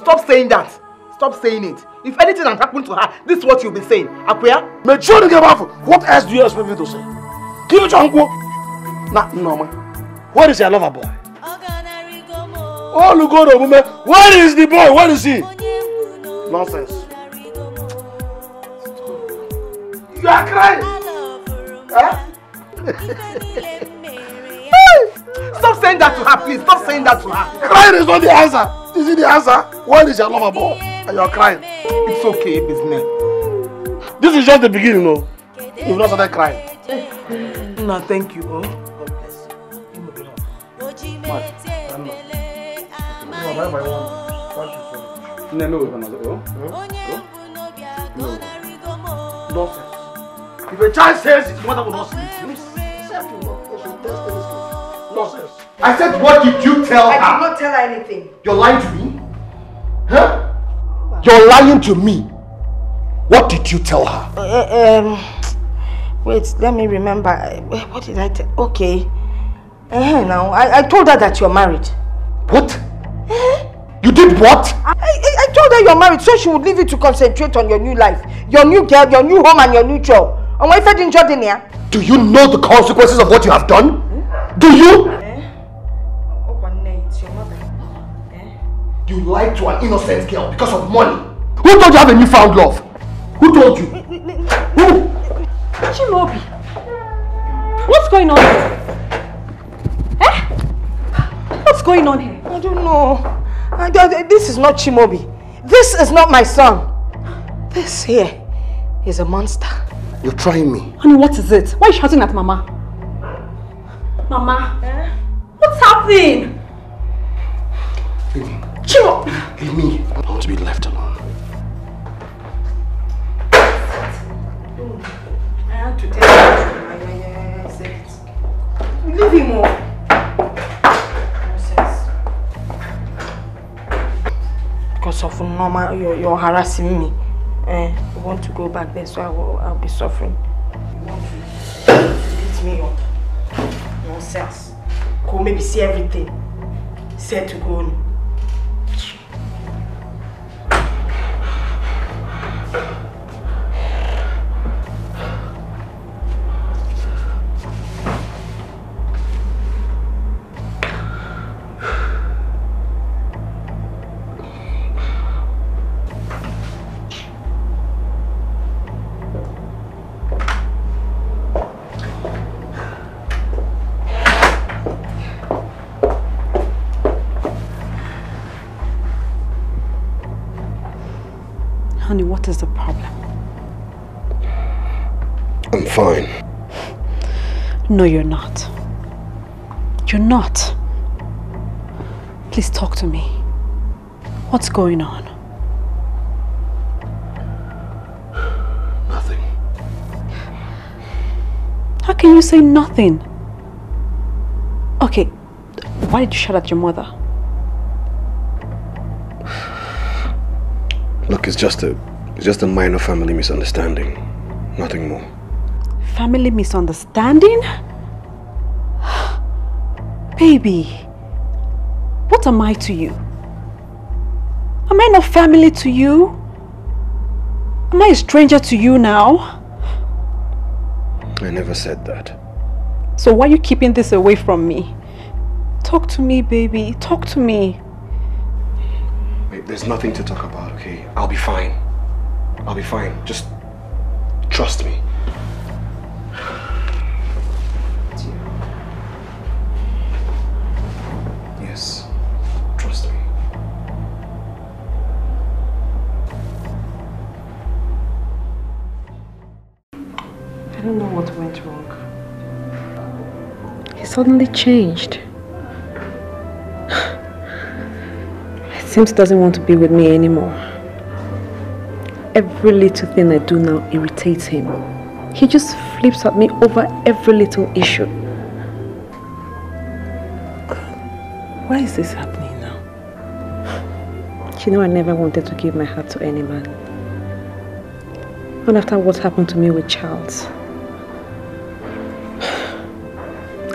Stop saying that. Stop saying it. If anything had happened to her, this is what you'll be saying. Akuya? What else do you expect me to say? Give it your uncle. Nah, Norma, where is your lover boy? Oh, look, old woman, where is the boy? Where is he? Nonsense. You are crying. Huh? Stop saying that to her, please. Stop saying that to her. Crying is not the answer. Is it the answer? Where is your lover boy? And you are crying. It's okay, business. This is just the beginning, though. You've not started crying. No, thank you, oh. No. If a child says his mother will not sleep, nonsense. I said, what did you tell her? I did not tell her anything. You're lying to me? Huh? You're lying to me. What did you tell her? Wait, let me remember. What did I tell? Okay. Now, I told her that you're married. What? You did what? I told her you're married so she would leave you to concentrate on your new life, your new girl, your new home, and your new job. And why didn't you do that? Do you know the consequences of what you have done? Hmm? Do you? It's your mother. You lied to an innocent girl because of money. Who told you have a newfound love? Who told you? Who? Chimaobi. What's going on here? What's going on here? I don't know. This is not Chimaobi. This is not my son. This here is a monster. You're trying me. Honey, what is it? Why are you shouting at Mama? Mama? Eh? What's happening? Leave me. Chimaobi! Leave me. I want to be left alone. I have to tell you. Leave him more. Because of Norma, you're harassing me. I want to go back there, so I'll be suffering. You want to beat me up? Nonsense. Go maybe see everything. Said to go on. What is the problem? I'm fine. No, you're not. You're not. Please talk to me. What's going on? Nothing. How can you say nothing? Okay, why did you shout at your mother? Look, it's just a minor family misunderstanding. Nothing more. Family misunderstanding? Baby, what am I to you? Am I not family to you? Am I a stranger to you now? I never said that. So why are you keeping this away from me? Talk to me, baby. Talk to me. Babe, there's nothing to talk about, okay? I'll be fine. I'll be fine. Just trust me. Yes. Trust me. I don't know what went wrong. He suddenly changed. It seems he doesn't want to be with me anymore. Every little thing I do now irritates him. He just flips at me over every little issue. Why is this happening now? You know, I never wanted to give my heart to any man. And after what happened to me with Charles,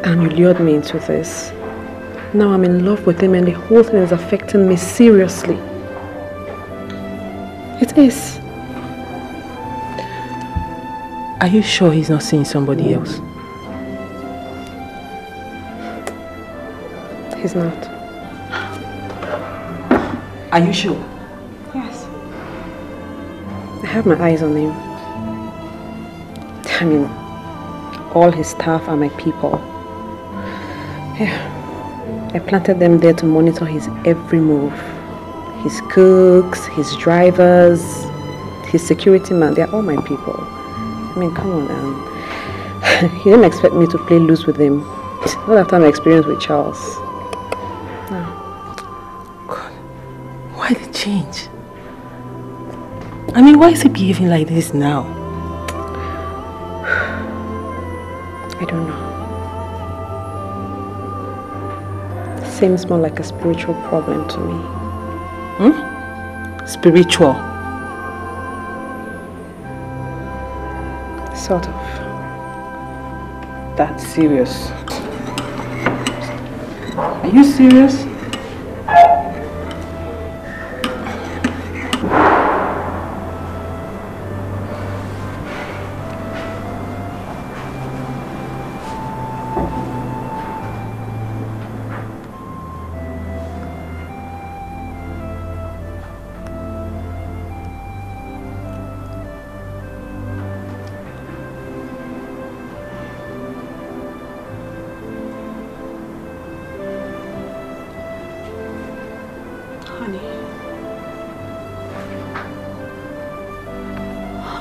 and you lured me into this. Now I'm in love with him and the whole thing is affecting me seriously. It is. Are you sure he's not seeing somebody else? He's not. Are you sure? Yes. I have my eyes on him. I mean, all his staff are my people. Yeah. I planted them there to monitor his every move. His cooks, his drivers, his security man, they're all my people. I mean, come on, he didn't expect me to play loose with him. Not after my experience with Charles. No. God, why the change? I mean, why is he behaving like this now? I don't know. It seems more like a spiritual problem to me. Hmm? Spiritual. Sort of. That's serious. Are you serious?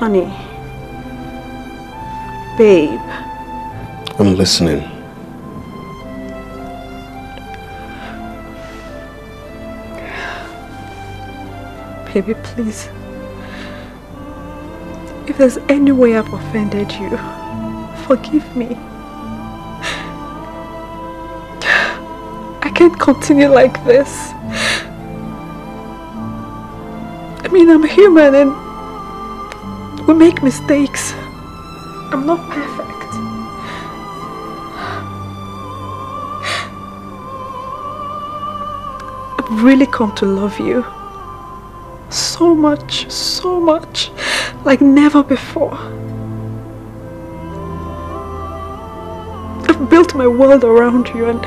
Honey, babe. I'm listening. Baby, please. If there's any way I've offended you, forgive me. I can't continue like this. I mean, I'm human and we make mistakes. I'm not perfect. I've really come to love you. So much, like never before. I've built my world around you and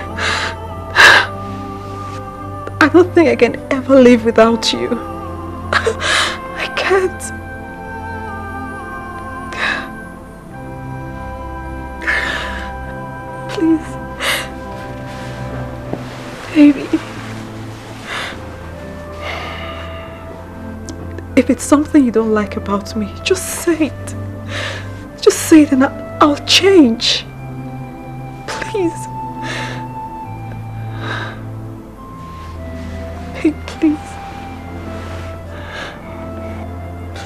I don't think I can ever live without you. I can't. Baby, if it's something you don't like about me, just say it. Just say it and I'll change. Please.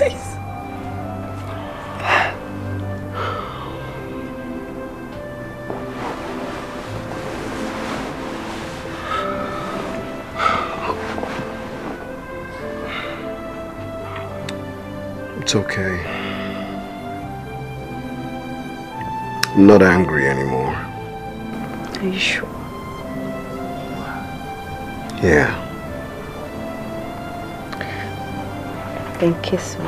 Please. It's okay. I'm not angry anymore. Are you sure? Yeah. Then kiss me.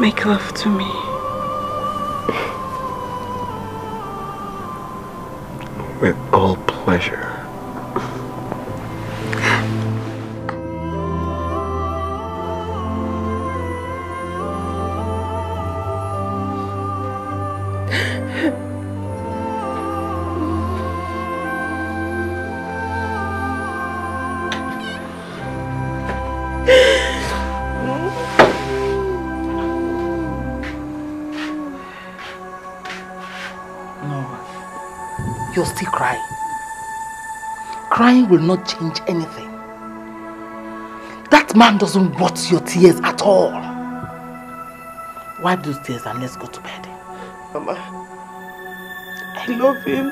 Make love to me. With all pleasure. Crying will not change anything. That man doesn't want your tears at all. Wipe those tears and let's go to bed. Mama, I love him.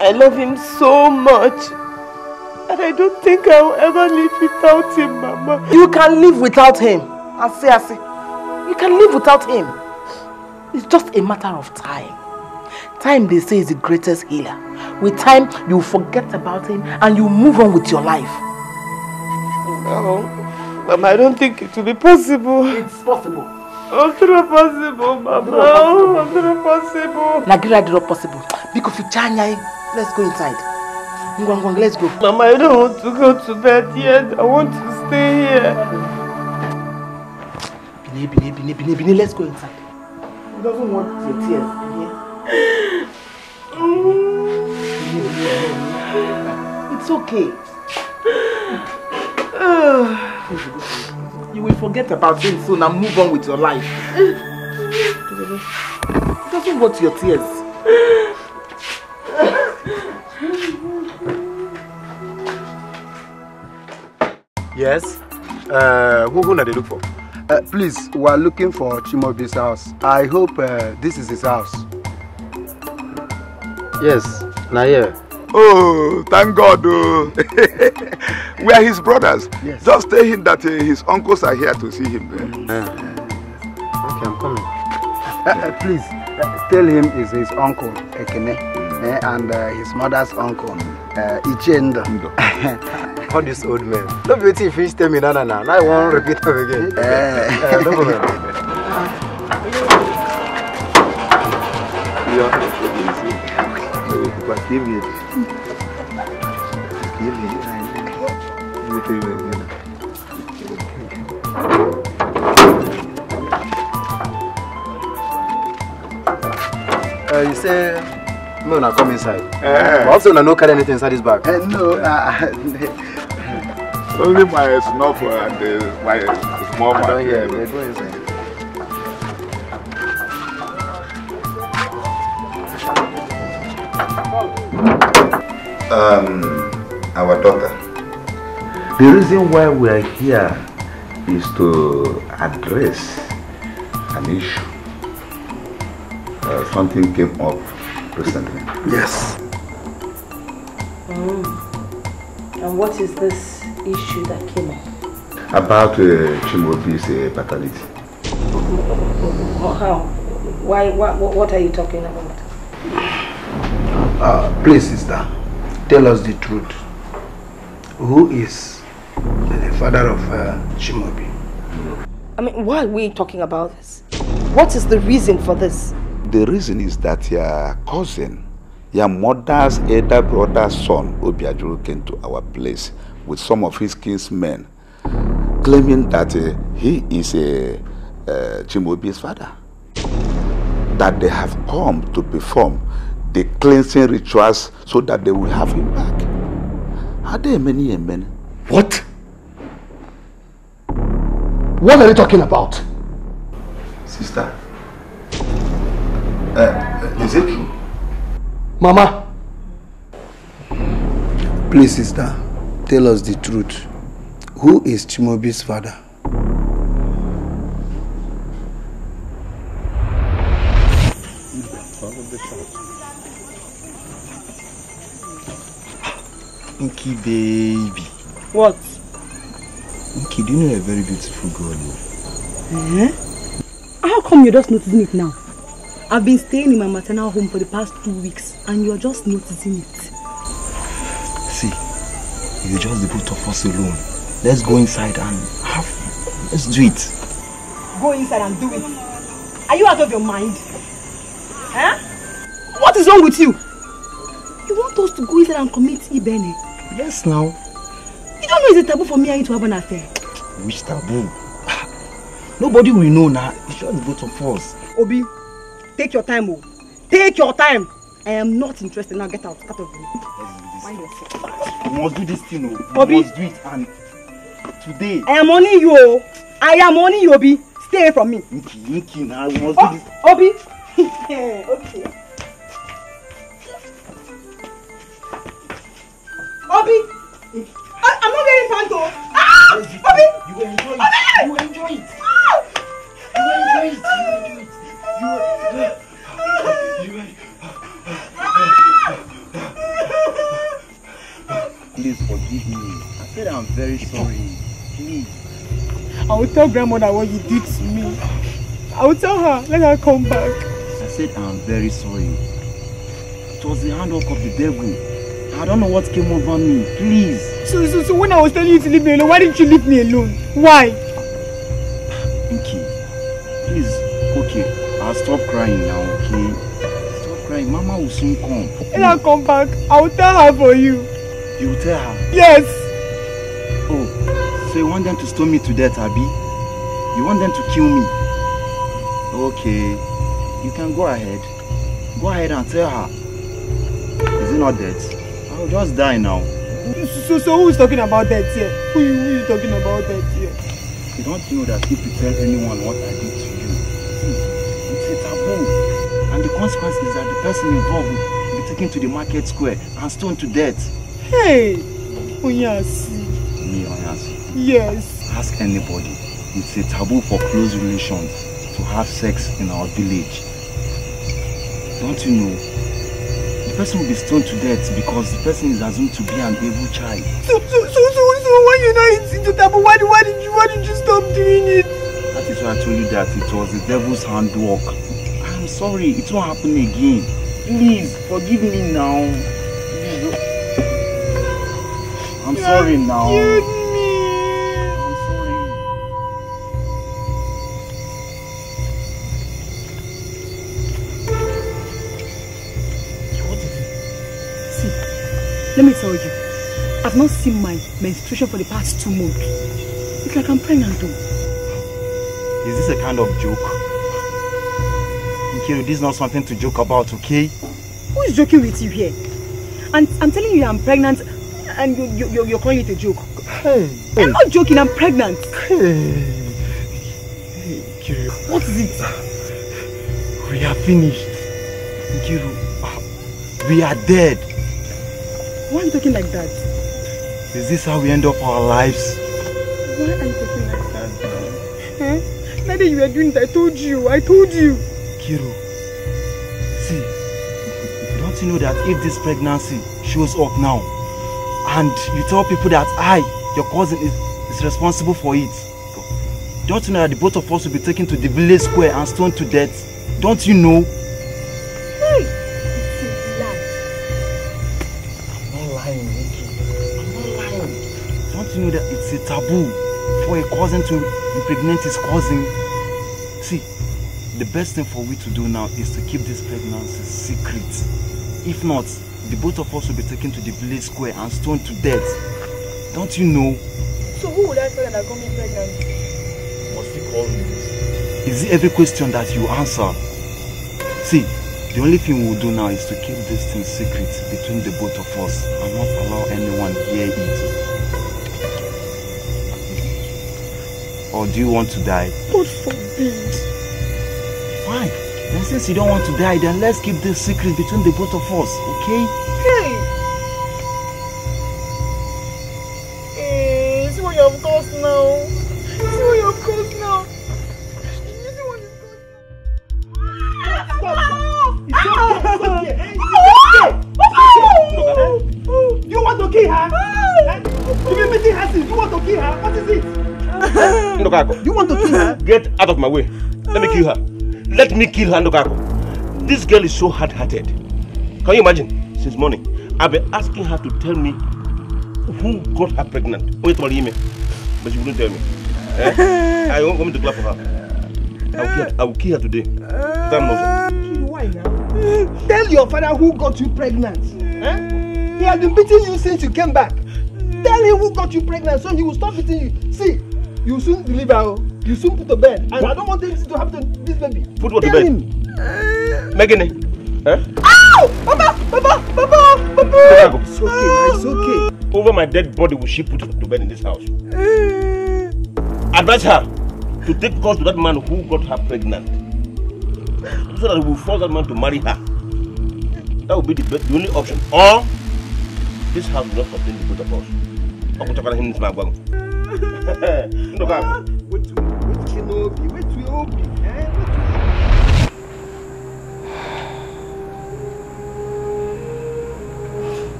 I love him so much. And I don't think I'll ever live without him, Mama. You can live without him. I say. You can live without him. It's just a matter of time. Time, they say, is the greatest healer. With time, you forget about him and you move on with your life. No, Mama, I don't think it will be possible. It's possible. It's not possible, Mama. It's not possible. Nagira, it's not possible. Because if you let's go inside. Let's go. Mama, I don't want to go to bed yet. I want to stay here. Bine, let's go inside. He doesn't want your tears. It's okay. You will forget about him soon and move on with your life. It doesn't want your tears. Yes? Who are they looking for? Please, we are looking for Chimaobi's house. I hope this is his house. Yes, Nair. Oh, thank God. Oh. We are his brothers. Yes. Just tell him that his uncles are here to see him. Okay, I'm coming. Please, tell him it's his uncle, Ekene, and his mother's uncle, Ichendo. All this old man. Don't be waiting if he tell me now. Now I won't repeat them again. No problem. But give me it. Give me it. You say, no, now come inside. Also, no carry anything inside this bag. No. Only my snuffer and my small bag. Yeah, go inside. Our daughter. The reason why we are here is to address an issue. Something came up recently. Yes. And what is this issue that came up? About Chimaobi's paternity. How? Why? What are you talking about? Please, sister. Tell us the truth. Who is the father of Chimaobi? I mean, why are we talking about this? What is the reason for this? The reason is that your cousin, your mother's elder brother's son, Obiagelu, came to our place with some of his kinsmen, claiming that he is Chimaobi's father. That they have come to perform the cleansing rituals so that they will have him back. Are there many men? What? What are you talking about? Sister, is it true? Mama, please, sister, tell us the truth. Who is Chimaobi's father? Nki baby. What? Nki, do you know you're a very beautiful girl? Eh? How come you're just noticing it now? I've been staying in my maternal home for the past 2 weeks and you're just noticing it. See, if you just the both of us alone, let's go inside and have... Let's do it. Go inside and do it? Are you out of your mind? Huh? What is wrong with you? You want us to go inside and commit Ibene? Yes, now. You don't know it's a taboo for me and you to have an affair. Which taboo? Nobody will know now. It's just the both of us. Obi, take your time, oh. Take your time. I am not interested. Now get out. Out of here. We must do this thing, oh. Obi. We must do it. And today. I am owning you, oh. I am owning you, Obi. Stay from me. Niki, now. We must do this. Obi. Yeah, okay. Obi! I'm not getting panto! Ah! Obi! You will enjoy it! You will enjoy it! You will enjoy it! You will enjoy it! You will enjoy it! Please forgive me. I said I'm very sorry. Please. I will tell grandmother what you did to me. I will tell her. Let her come back. I said I'm very sorry. It was the handwork of the devil. I don't know what came over me, please. So when I was telling you to leave me alone, why didn't you leave me alone? Why? Inky, please, okay, I'll stop crying now, okay? Stop crying, Mama will soon come. When I come back, I'll tell her for you. You'll tell her? Yes. Oh, so you want them to stone me to death, Abi? You want them to kill me? Okay, you can go ahead. Go ahead and tell her. Is it not death? I'll just die now. So who's talking about that here? Who is talking about that here? You don't know that if you tell anyone what I did to you, it's a taboo. And the consequence is that the person involved will be taken to the market square and stoned to death. Hey! Onyasi. Me, Onyasi? Yes. Ask anybody. It's a taboo for close relations to have sex in our village. Don't you know? The person will be stoned to death because the person is assumed to be an evil child. So when you know it's a taboo, why did you stop doing it? That is why I told you that it was the devil's handwork. I'm sorry, it won't happen again. Please, forgive me now. I'm sorry now. Let me tell you, I've not seen my menstruation for the past 2 months. It's like I'm pregnant though. Is this a kind of joke? Nkiru, this is not something to joke about, okay? Who is joking with you here? And I'm telling you I'm pregnant and you're calling it a joke. Hey. I'm not joking, I'm pregnant. Hey, Nkiru. What is it? We are finished. Nkiru, we are dead. Why are you talking like that? Is this how we end up our lives? Why are you talking like that? Huh? That day you were doing it, I told you. Kiru, see, don't you know that if this pregnancy shows up now, and you tell people that your cousin, is responsible for it, don't you know that the both of us will be taken to the village square and stoned to death? Don't you know? Know that it's a taboo for a cousin to impregnate his cousin. See, the best thing for we to do now is to keep this pregnancy secret. If not, the both of us will be taken to the village square and stoned to death. Don't you know? So who would I tell that I got me pregnant? Must we call me? Is it every question that you answer? See, The only thing we'll do now is to keep this thing secret between the both of us and not allow anyone hear it. Or do you want to die? God forbid. Why? Then since you don't want to die, then let's keep this secret between the both of us, okay? Hey! Hey, see what you have caused now. See what you have caused now. You want to kill her? You've been meeting her since. You want to kill her? What is it? Ndokako. You want to kill her? Get out of my way. Let me kill her. Let me kill her, Ndokako. This girl is so hard-hearted. Can you imagine? Since morning, I've been asking her to tell me who got her pregnant. Wait for me. But she wouldn't tell me. Eh? I won't come to clap for her. I will kill her today. Why now? Tell your father who got you pregnant. Eh? He has been beating you since you came back. Tell him who got you pregnant so he will stop beating you. See, you soon deliver, you soon put to bed. And what? I don't want this to happen to this baby. Put what to bed? Megane. Huh? Ow! Papa! Papa! Papa! Papa! It's okay, man. It's okay. Over my dead body will she put to bed in this house. Advise her to take course to that man who got her pregnant. So that we will force that man to marry her. That will be the only option. Or this house will not contain the both of us. I'm talking to him this man.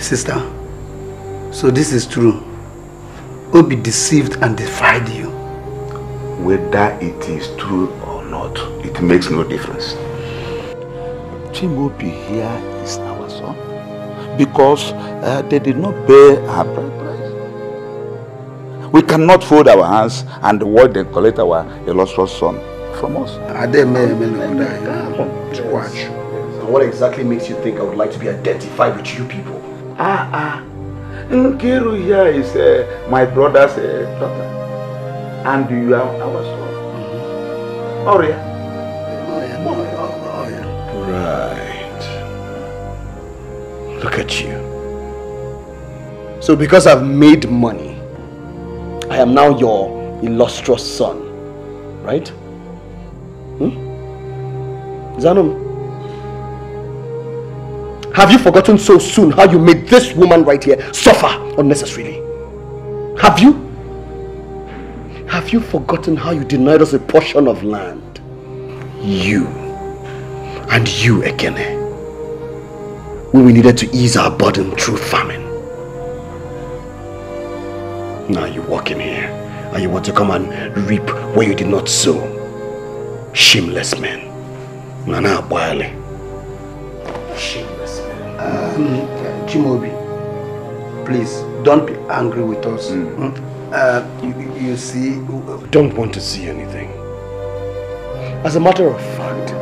Sister, so this is true. Obi deceived and defied you. Whether it is true or not, it makes no difference. Chimaobi here is our son. Because they did not pay our price. We cannot fold our hands and what they collect our illustrious son from us. And what exactly makes you think I would like to be identified with you people? Nkiru here is my brother's daughter. And you are our son. Oria. Right. Look at you. So because I've made money, I am now your illustrious son, right? Zanum, have you forgotten so soon how you made this woman right here suffer unnecessarily? Have you? Have you forgotten how you denied us a portion of land? You and you, Ekene. When we needed to ease our burden through famine. Now you walk in here and you want to come and reap where you did not sow. Shameless men. Nana Abwale. Shameless men. Chimaobi, please don't be angry with us. You see... Don't want to see anything. As a matter of fact,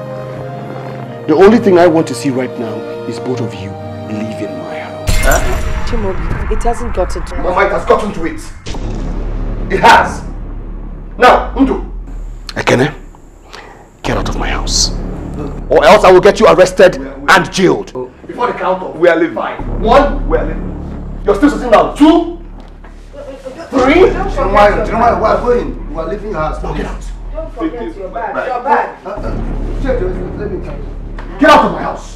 the only thing I want to see right now is both of you live in my house. Huh? Chimaobi, it hasn't gotten to it. My mind has gotten to it. It has. Now, Ndu. Ekene, get out of my house. Or else I will get you arrested and jailed. Before the count of, we are living. Fine. One, we are living. You're still sitting down. Two, three. Do you know why we are going? We are leaving your house. Get out. Don't forget your bag. Your bag. Let me tell you. Get out of my house.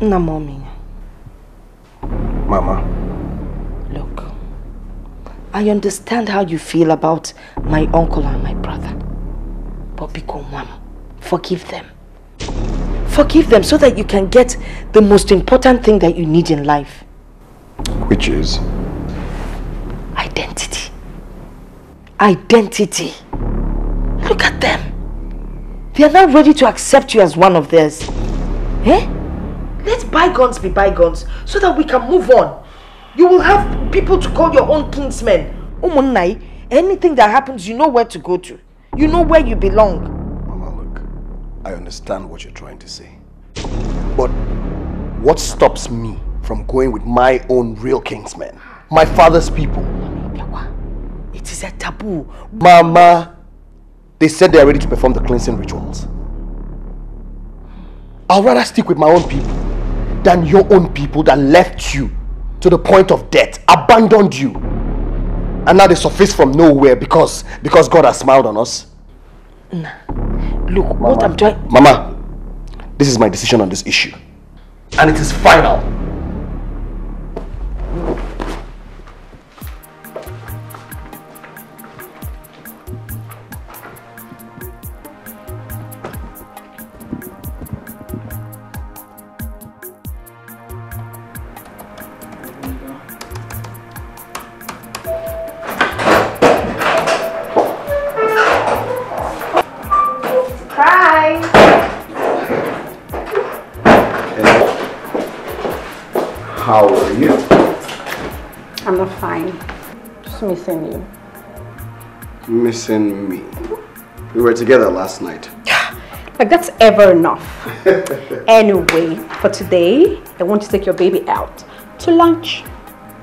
No, Mommy. Mama. Look, I understand how you feel about my uncle and my brother. But because, Mama, forgive them. Forgive them so that you can get the most important thing that you need in life. Which is? Identity. Identity. Look at them. They are not ready to accept you as one of theirs. Eh? Let bygones be bygones so that we can move on. You will have people to call your own kinsmen. Umunnai, anything that happens, you know where to go to. You know where you belong. Mama, look, I understand what you're trying to say. But what stops me from going with my own real kinsmen, my father's people. It is a taboo. Mama, they said they are ready to perform the cleansing rituals. I'd rather stick with my own people than your own people that left you to the point of death, abandoned you. And now they surface from nowhere because God has smiled on us. Nah. Look, Mama, what I'm trying... Mama, this is my decision on this issue. And it is final. Missing you. Missing me? We were together last night. Like that's ever enough. Anyway, for today, I want to take your baby out to lunch.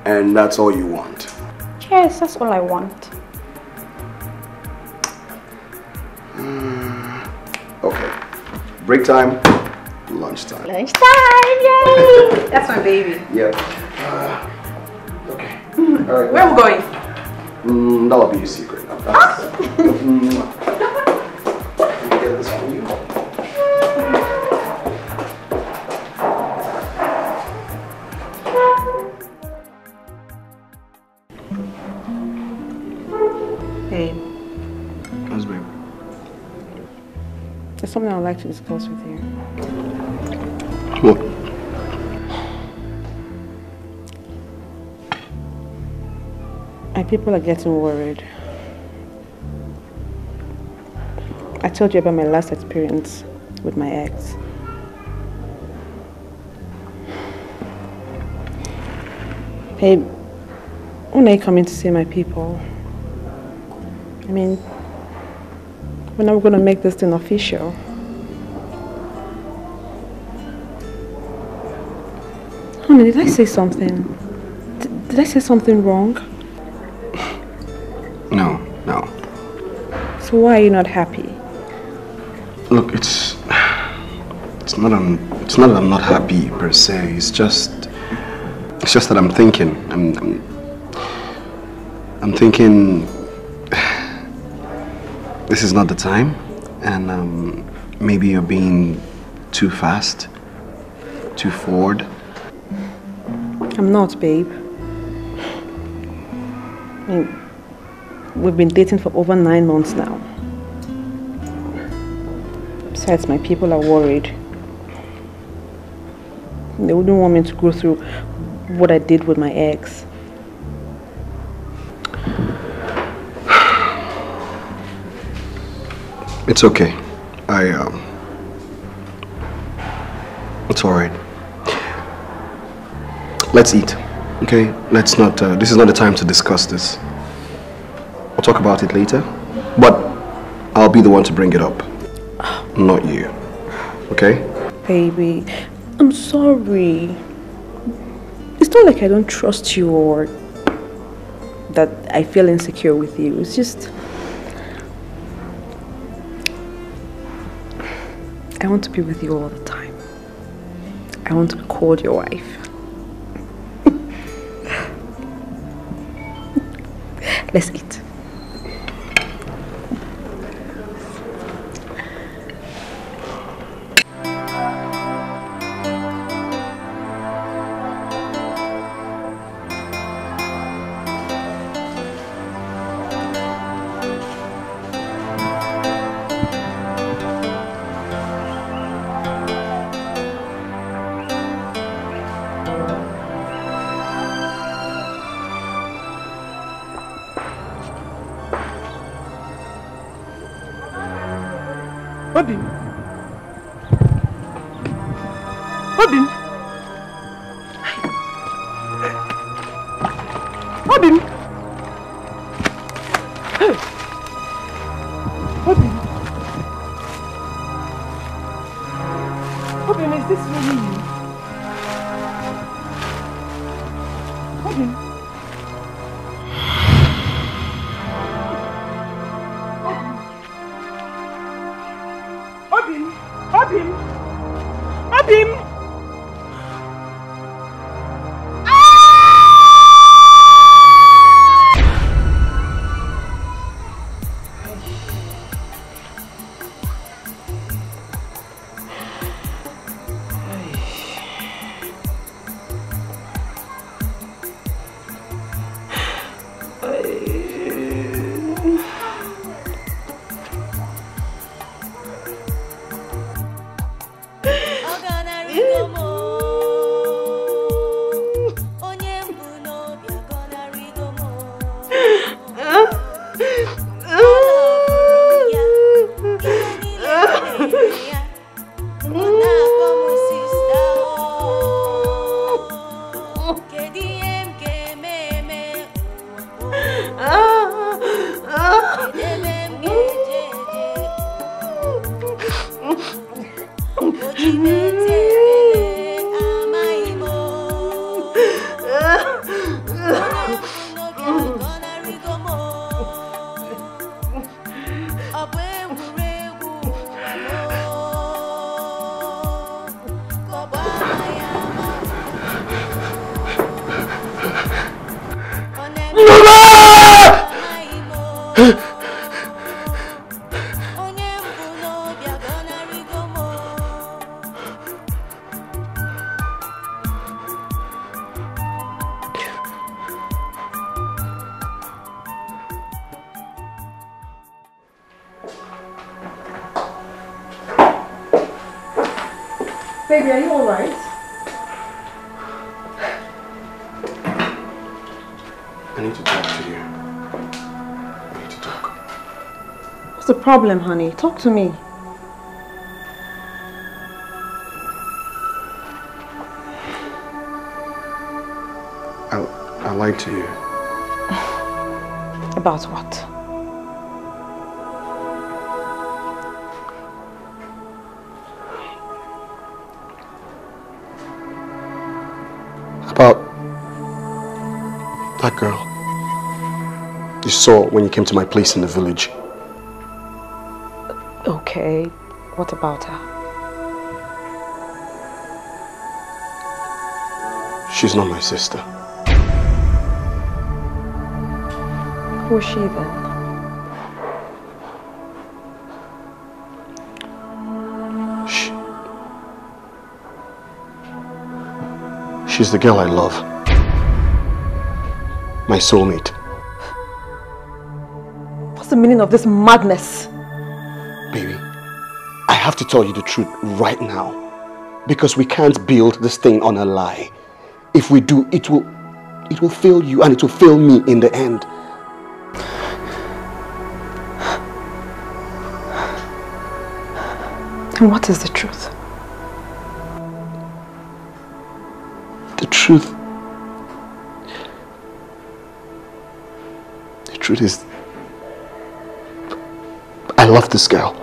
And that's all you want? Yes, that's all I want. Okay. Break time, lunch time. Lunch time, yay! That's my baby. Yep. Okay. All right. Where are we going? That'll be a secret. Let me get this for you. Hey. How's baby? There's something I'd like to discuss with you. What? People are getting worried. I told you about my last experience with my ex. Babe, when are you coming to see my people? I mean, when are we going to make this thing official? Honey, did I say something? Did I say something wrong? No. So why are you not happy? Look, it's not that I'm not happy per se. It's just that I'm thinking. I'm thinking. This is not the time, and maybe you're being too fast, too forward. I'm not, babe. We've been dating for over 9 months now. Besides, my people are worried. They wouldn't want me to go through what I did with my ex. It's okay. It's all right. Let's eat, okay? Let's not, this is not the time to discuss this. We'll talk about it later, but I'll be the one to bring it up, not you, okay? Baby, I'm sorry. It's not like I don't trust you or that I feel insecure with you. It's just I want to be with you all the time. I want to be called your wife. Let's eat. Baby, are you alright? I need to talk to you. I need to talk. What's the problem, honey? Talk to me. I lied to you. About what? That girl you saw when you came to my place in the village. Okay, what about her? She's not my sister. Who is she then? She's the girl I love. My soulmate. What's the meaning of this madness? Baby, I have to tell you the truth right now. Because we can't build this thing on a lie. If we do, it will fail you and it will fail me in the end. And what is the truth? The truth. Truth is, I love this girl,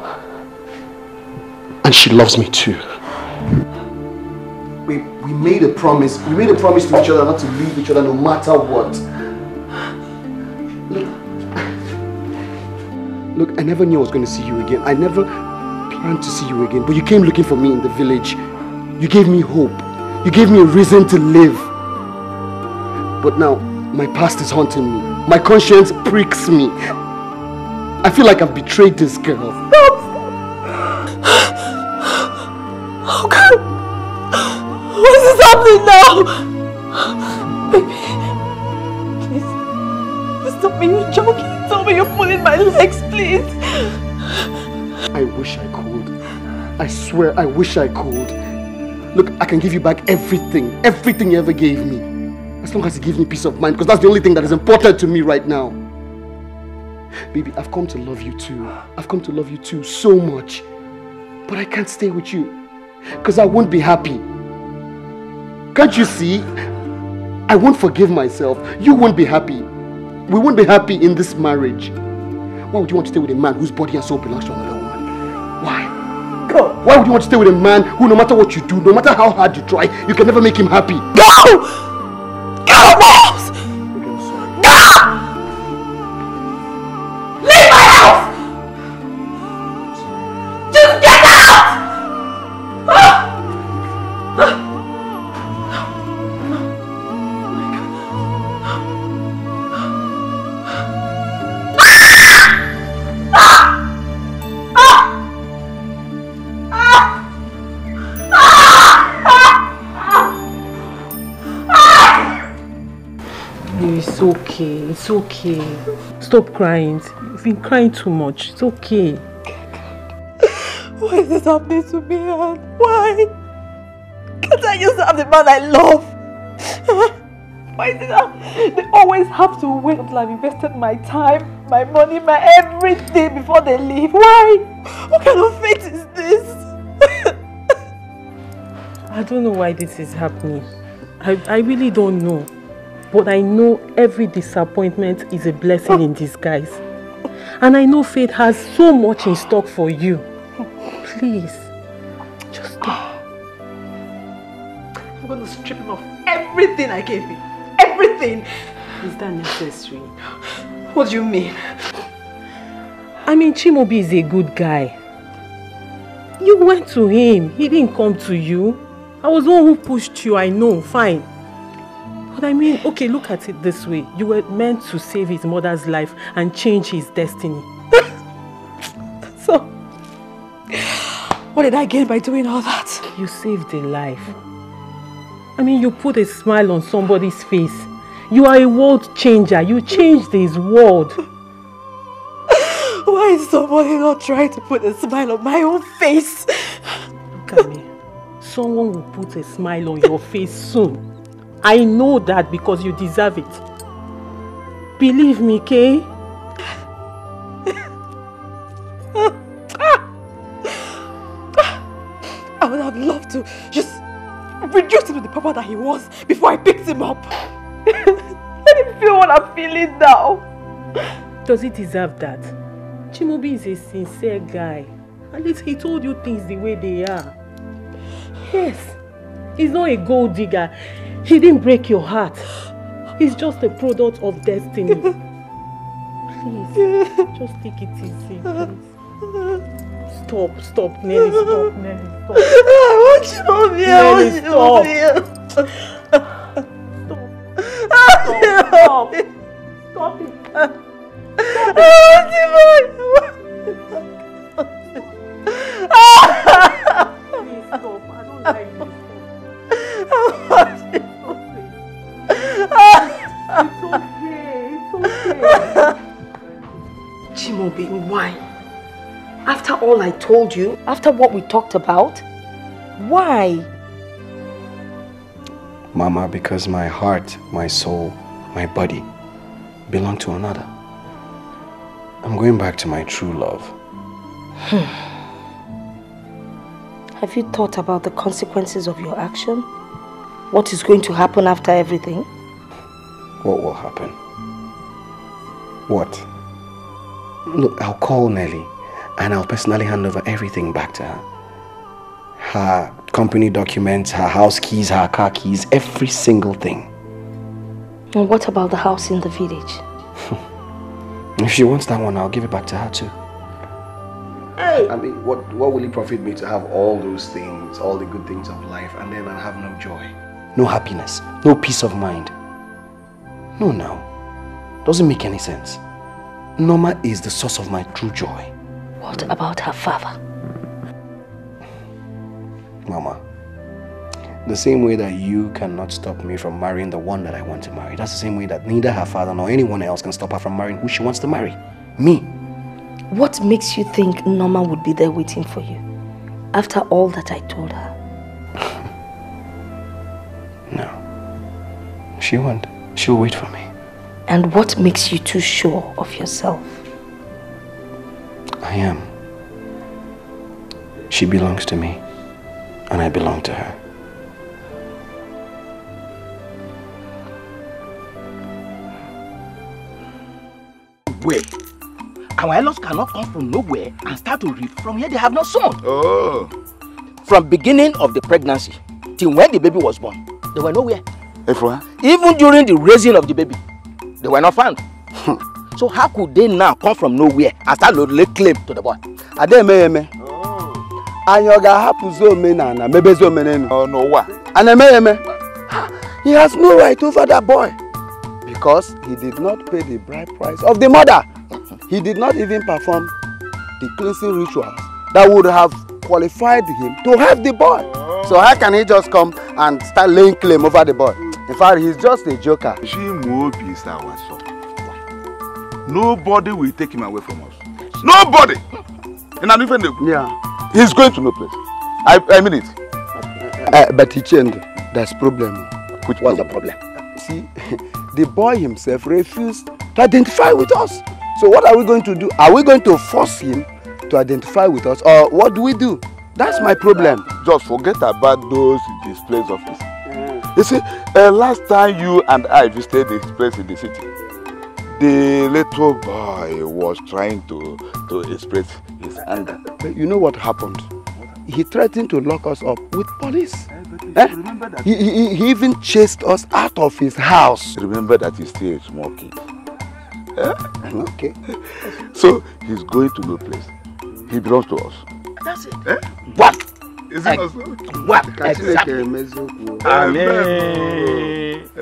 and she loves me too. We made a promise. We made a promise to each other not to leave each other no matter what. Look, I never knew I was going to see you again. I never planned to see you again, but you came looking for me in the village. You gave me hope. You gave me a reason to live. But now, my past is haunting me. My conscience pricks me. I feel like I've betrayed this girl. Oh God! What is happening now? Baby, please. Please stop me, you're joking. Stop me, you're pulling my legs, please. I wish I could. I swear, I wish I could. Look, I can give you back everything. Everything you ever gave me. As long as it gives me peace of mind, because that's the only thing that is important to me right now. Baby, I've come to love you too. I've come to love you too so much. But I can't stay with you, because I won't be happy. Can't you see? I won't forgive myself. You won't be happy. We won't be happy in this marriage. Why would you want to stay with a man whose body and soul belongs to another woman? Why? Go. Why would you want to stay with a man who, no matter what you do, no matter how hard you try, you can never make him happy? Go! It's okay. Stop crying. You've been crying too much. It's okay. Why is this happening to me? Why? Can't I just have the man I love? Why is it that they always have to wait until I've invested my time, my money, my everything before they leave? Why? What kind of fate is this? I don't know why this is happening. I really don't know. But I know every disappointment is a blessing in disguise. And I know fate has so much in stock for you. Please, just stop. I'm going to strip him of everything I gave him. Everything! Is that necessary? What do you mean? I mean, Chimaobi is a good guy. You went to him. He didn't come to you. I was the one who pushed you, I know, fine. But I mean, okay, look at it this way. You were meant to save his mother's life and change his destiny. So, what did I gain by doing all that? You saved a life. I mean, you put a smile on somebody's face. You are a world changer. You changed his world. Why is somebody not trying to put a smile on my own face? Look at me. someone will put a smile on your face soon. I know that because you deserve it. Believe me, Kay. I would have loved to just reduce him to the papa that he was before I picked him up. Let him feel what I'm feeling now. Does he deserve that? Chimaobi is a sincere guy. At least he told you things the way they are. Yes, he's not a gold digger. He didn't break your heart. He's just a product of destiny. Please, just take it easy, please. Stop, Nelly, stop, Nelly, stop. I want you over here, I want you over here. Stop. I don't like this. It's okay. Chimaobi, why? After all I told you, after what we talked about, why? Mama, because my heart, my soul, my body belong to another. I'm going back to my true love. Have you thought about the consequences of your action? What is going to happen after everything? What will happen? What? Look, I'll call Nelly and I'll personally hand over everything back to her. Her company documents, her house keys, her car keys, every single thing. And what about the house in the village? If she wants that one, I'll give it back to her too. Hey. I mean, what will it profit me to have all those things, all the good things of life, and then I have no joy, no happiness, no peace of mind? No, now. Doesn't make any sense. Norma is the source of my true joy. What about her father? Mama, the same way that you cannot stop me from marrying the one that I want to marry, that's the same way that neither her father nor anyone else can stop her from marrying who she wants to marry. Me. What makes you think Norma would be there waiting for you after all that I told her? No. She won't. She'll wait for me. And what makes you too sure of yourself? I am. She belongs to me, and I belong to her. Wait. Our elders cannot come from nowhere and start to reap from here they have not sown. Oh. From beginning of the pregnancy till when the baby was born, they were nowhere. Even during the raising of the baby, they were not found. So how could they now come from nowhere and start to lay claim to the boy? He has no right over that boy because he did not pay the bride price of the mother. He did not even perform the cleansing rituals that would have qualified him to have the boy. So how can he just come and start laying claim over the boy? In fact, he's just a joker. Chimaobi is our son. Nobody will take him away from us. Nobody! In an event, yeah. He's going to no place. I mean it. But Ichendo, there's a problem. Which was the problem? See, the boy himself refused to identify with us. So what are we going to do? Are we going to force him to identify with us? Or what do we do? That's my problem. Just forget about those displays of his. You see, last time you and I visited his place in the city, the little boy was trying to express his anger. But you know what happened? He threatened to lock us up with police. Remember that he even chased us out of his house. Remember that he's still a small kid. Okay. So he's going to no place. He belongs to us. That's it. What? Is it also? What? Exactly. Amen.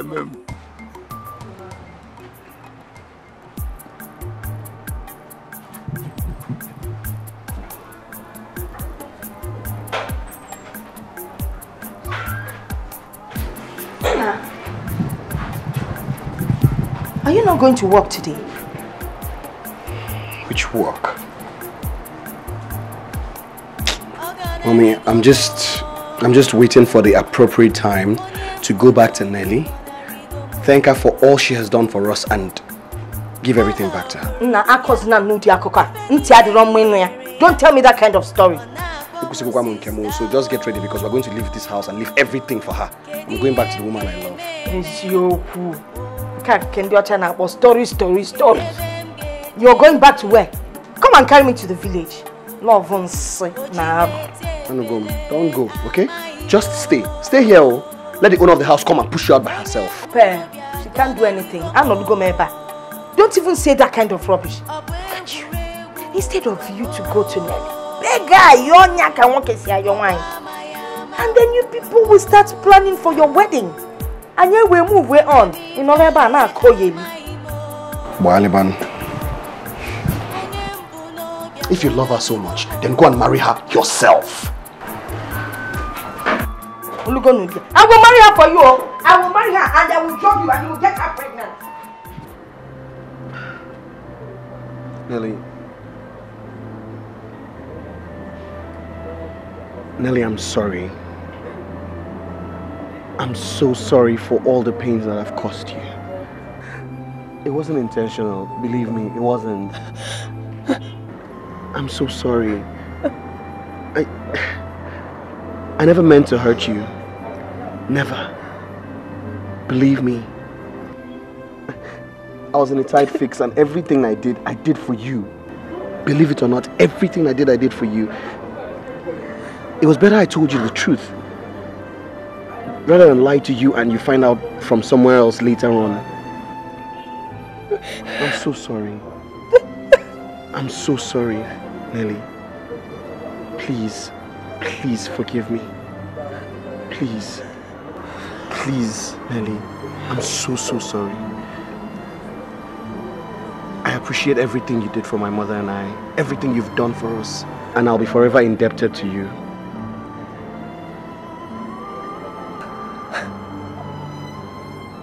Are you not going to work today? Which work? Mommy, I'm just I'm just waiting for the appropriate time to go back to Nelly, thank her for all she has done for us, and give everything back to her. Don't tell me that kind of story. So just get ready because we're going to leave this house and leave everything for her. I'm going back to the woman I love. Story. You're going back to where? Come and carry me to the village. Love on don't go, okay? Just stay. Stay here. Let the owner of the house come and push you out by herself. Fair. She can't do anything. I'm not going back. Don't even say that kind of rubbish. Can't you? Instead of you to go to Nelly, beggar, your wine. And then you people will start planning for your wedding. And you will move way on. In November, now call you. If you love her so much, then go and marry her yourself. I will marry her for you. I will marry her and I will drop you and you will get her pregnant. Nelly, I'm sorry. I'm so sorry for all the pains that I've caused you. It wasn't intentional, believe me, it wasn't. I'm so sorry. I never meant to hurt you. Never. Believe me. I was in a tight fix and everything I did for you. Believe it or not, everything I did for you. It was better I told you the truth. Rather than lie to you and you find out from somewhere else later on. I'm so sorry. I'm so sorry, Nelly. Please, please forgive me. Please, please, Nelly. I'm so sorry. I appreciate everything you did for my mother and I. Everything you've done for us. And I'll be forever indebted to you.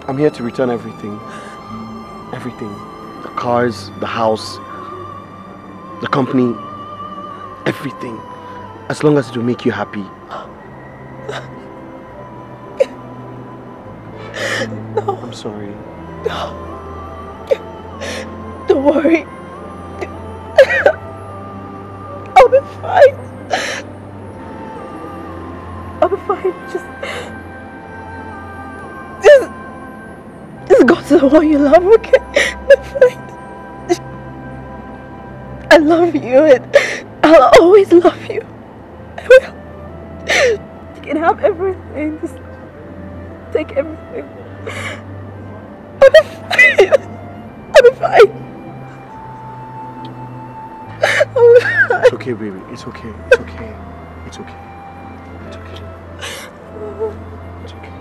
I'm here to return everything. Everything. The cars, the house, the company, everything. As long as it will make you happy. No. I'm sorry. No. Don't worry. I'll be fine. I'll be fine. Just go to the one you love, okay? I'll be fine. I love you and I'll always love you. I will. You can have everything. Just take everything. I'll be fine. I'll be fine. I'll be fine. It's okay, baby. It's okay. It's okay. It's okay. It's okay. It's okay.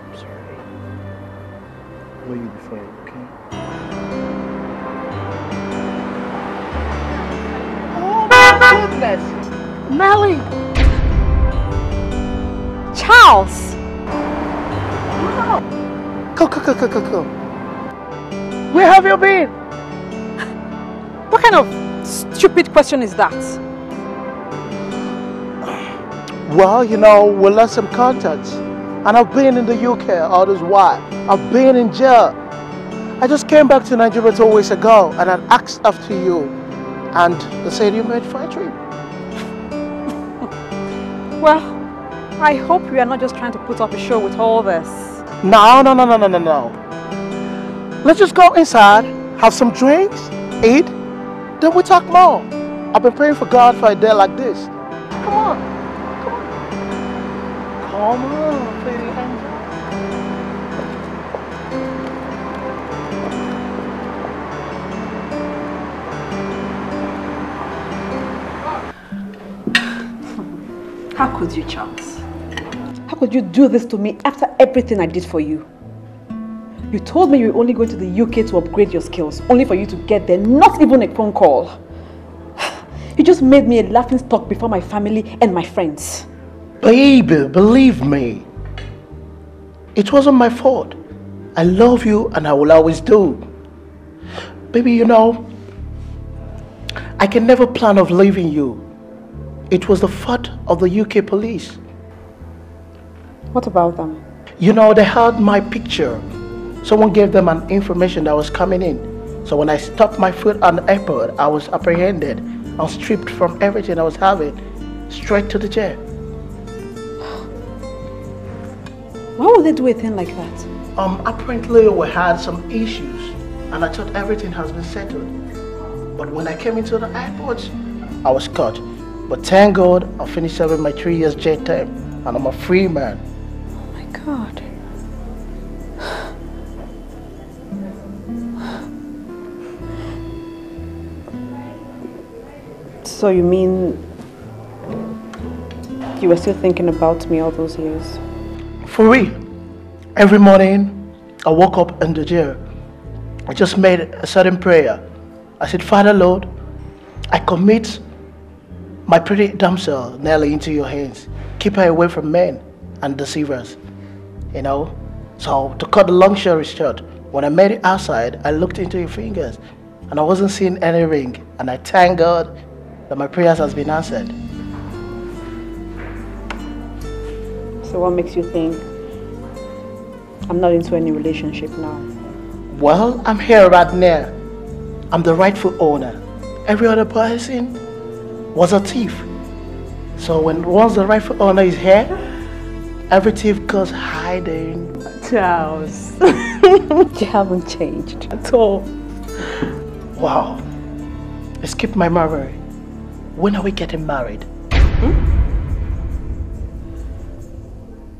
I'm sorry. Will you be fine, okay? Nelly! Charles! Wow! Go. Where have you been? What kind of stupid question is that? Well, you know, we lost some contacts. And I've been in the UK all this while. I've been in jail. I just came back to Nigeria 2 weeks ago and I asked after you. And they said you made for a trip. Well, I hope you are not just trying to put up a show with all this. No. Let's just go inside, have some drinks, eat, then we'll talk more. I've been praying for God for a day like this. Come on, pretty angel. How could you, Charles? How could you do this to me after everything I did for you? You told me you were only going to the UK to upgrade your skills, only for you to get there, not even a phone call. You just made me a laughingstock before my family and my friends. Baby, believe me. It wasn't my fault. I love you and I will always do. Baby, you know, I can never plan of leaving you. It was the fault of the UK police. What about them? You know, they had my picture. Someone gave them an information that was coming in. So when I stuck my foot on the airport, I was apprehended and stripped from everything I was having, straight to the chair. Why would they do a thing like that? Apparently we had some issues and I thought everything has been settled. But when I came into the airport, I was caught. But thank God I finished serving my 3 years jail term and I'm a free man. Oh my God. So you mean you were still thinking about me all those years? For real. Every morning, I woke up in the jail. I just made a certain prayer. I said, Father Lord, I commit my pretty damsel Nelly into your hands. Keep her away from men and deceivers, you know. So to cut the long story short, when I made it outside, I looked into your fingers and I wasn't seeing any ring. And I thank God that my prayers has been answered. So what makes you think I'm not into any relationship now? Well, I'm here right now. I'm the rightful owner. Every other person was a thief. So once the rightful owner is here, every thief goes hiding. Charles, you haven't changed at all. Wow. Escape my memory. When are we getting married?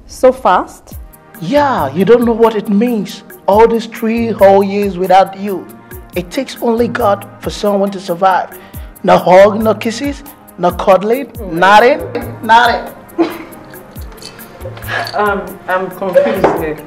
So fast? Yeah, you don't know what it means. All these 3 whole years without you. It takes only God for someone to survive. No hug, no kisses, no cuddling, nothing. I'm confused there.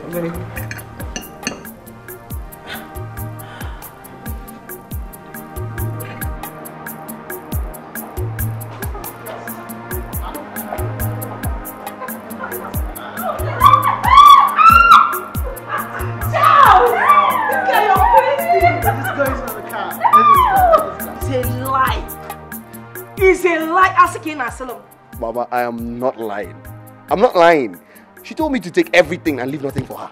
Baba, I am not lying. I'm not lying. She told me to take everything and leave nothing for her.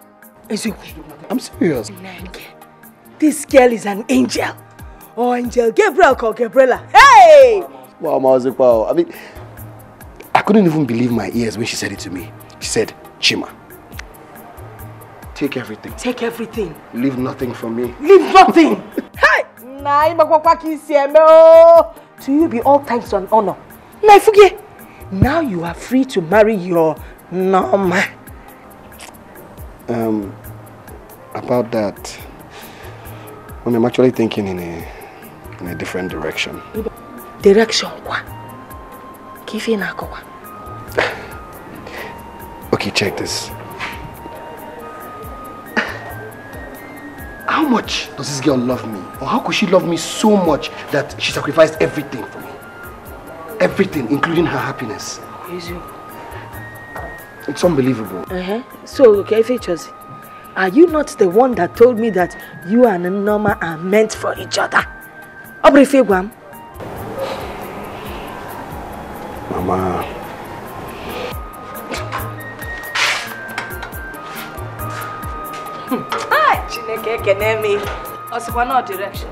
I'm serious. This girl is an angel. Oh, angel. Gabriel called Gabriella. Hey! Wow, Mazuko. I mean, I couldn't even believe my ears when she said it to me. She said, Chima, take everything. Take everything. Leave nothing for me. Leave nothing. Hey! To you be all thanks and honor. Now you are free to marry your Norma. About that, I'm actually thinking in a different direction. Direction? Okay, check this. How much does this girl love me? Or how could she love me so much that she sacrificed everything for me? Everything, including her happiness. It's unbelievable. So, okay, Fechosi, are you not the one that told me that you and Nneoma are meant for each other? Mama. Chineke Kenemi. Osipano direction.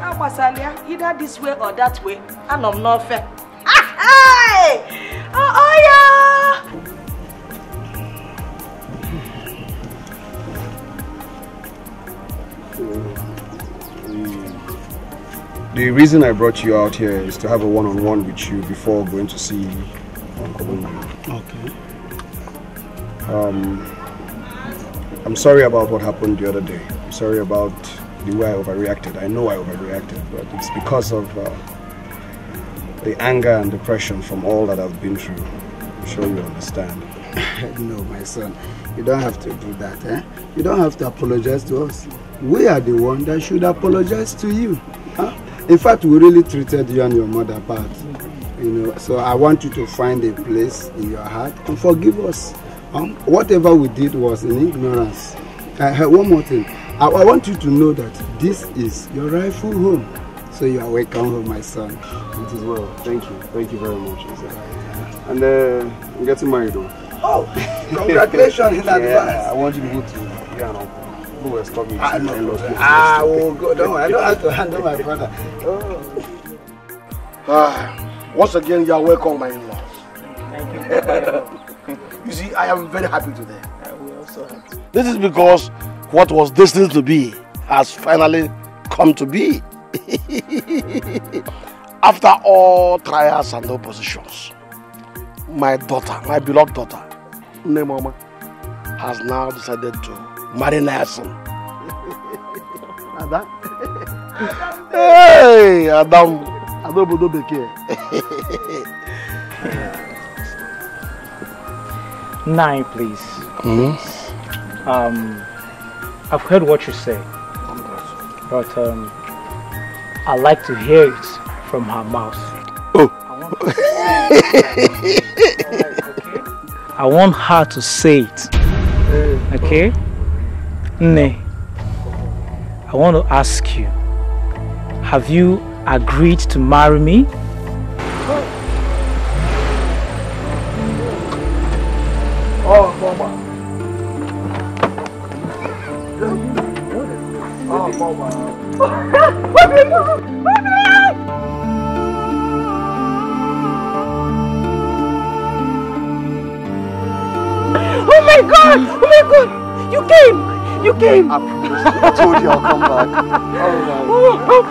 Either this way or that way. And I'm not fair. Hey! Oh, yeah! The reason I brought you out here is to have a one-on-one with you before going to see Uncle Nana. Okay. I'm sorry about what happened the other day. I'm sorry about the way I overreacted. I know I overreacted, but it's because of the anger and depression from all that I've been through. I'm sure you understand. No, my son, you don't have to do that. You don't have to apologize to us. We are the one that should apologize to you. In fact, we really treated you and your mother bad. You know, so I want you to find a place in your heart and forgive us. Whatever we did was in ignorance. One more thing. I want you to know that this is your rightful home. So you are welcome home, my son. It is well. Thank you. Thank you very much. And I'm getting married though. Oh, congratulations in advance. I want you to go to Ghana. Who was coming? I will go. Don't worry. I don't have to handle my brother. Oh. Once again, you are welcome, my in-laws. Thank you. You see, I am very happy today. We are so happy. This is because what was destined to be has finally come to be. After all trials and oppositions, my daughter, my beloved daughter, Nneoma, has now decided to marry Nelson. Adam? Hey, Adam. Adam Bodobeke. Nine, please. Mm-hmm. I've heard what you say, but I'd like to hear it from her mouth. Oh. I want her to say it. Okay? Nne, I want to ask you, have you agreed to marry me? Oh, Mama. Oh, my God! Oh my God! You came! You came! I told you I'll come back. Oh, oh God!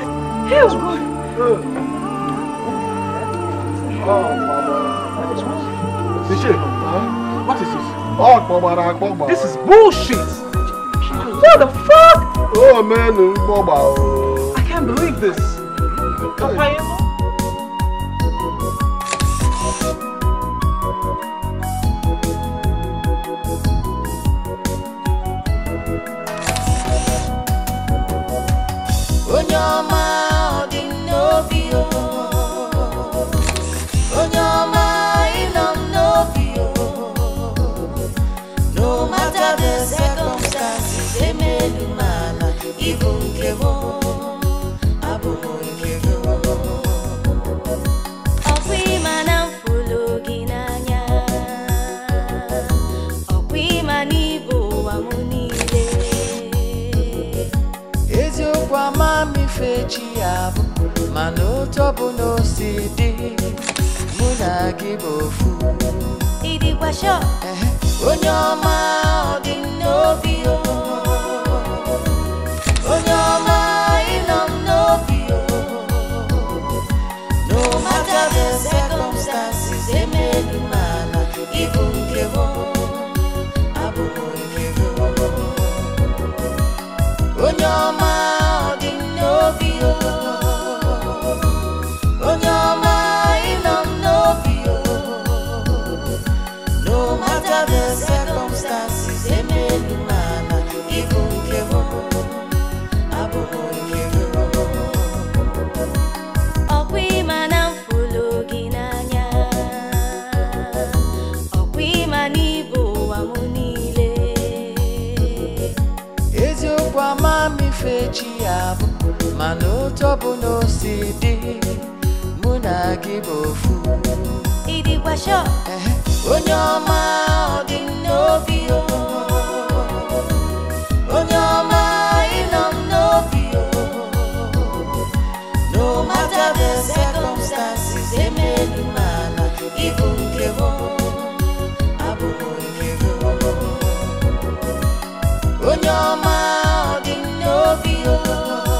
Oh, Mama! What is this? Oh, Mama! This is bullshit! What the fuck? Oh man, Boba. I can't believe this. Nneoma, Obi,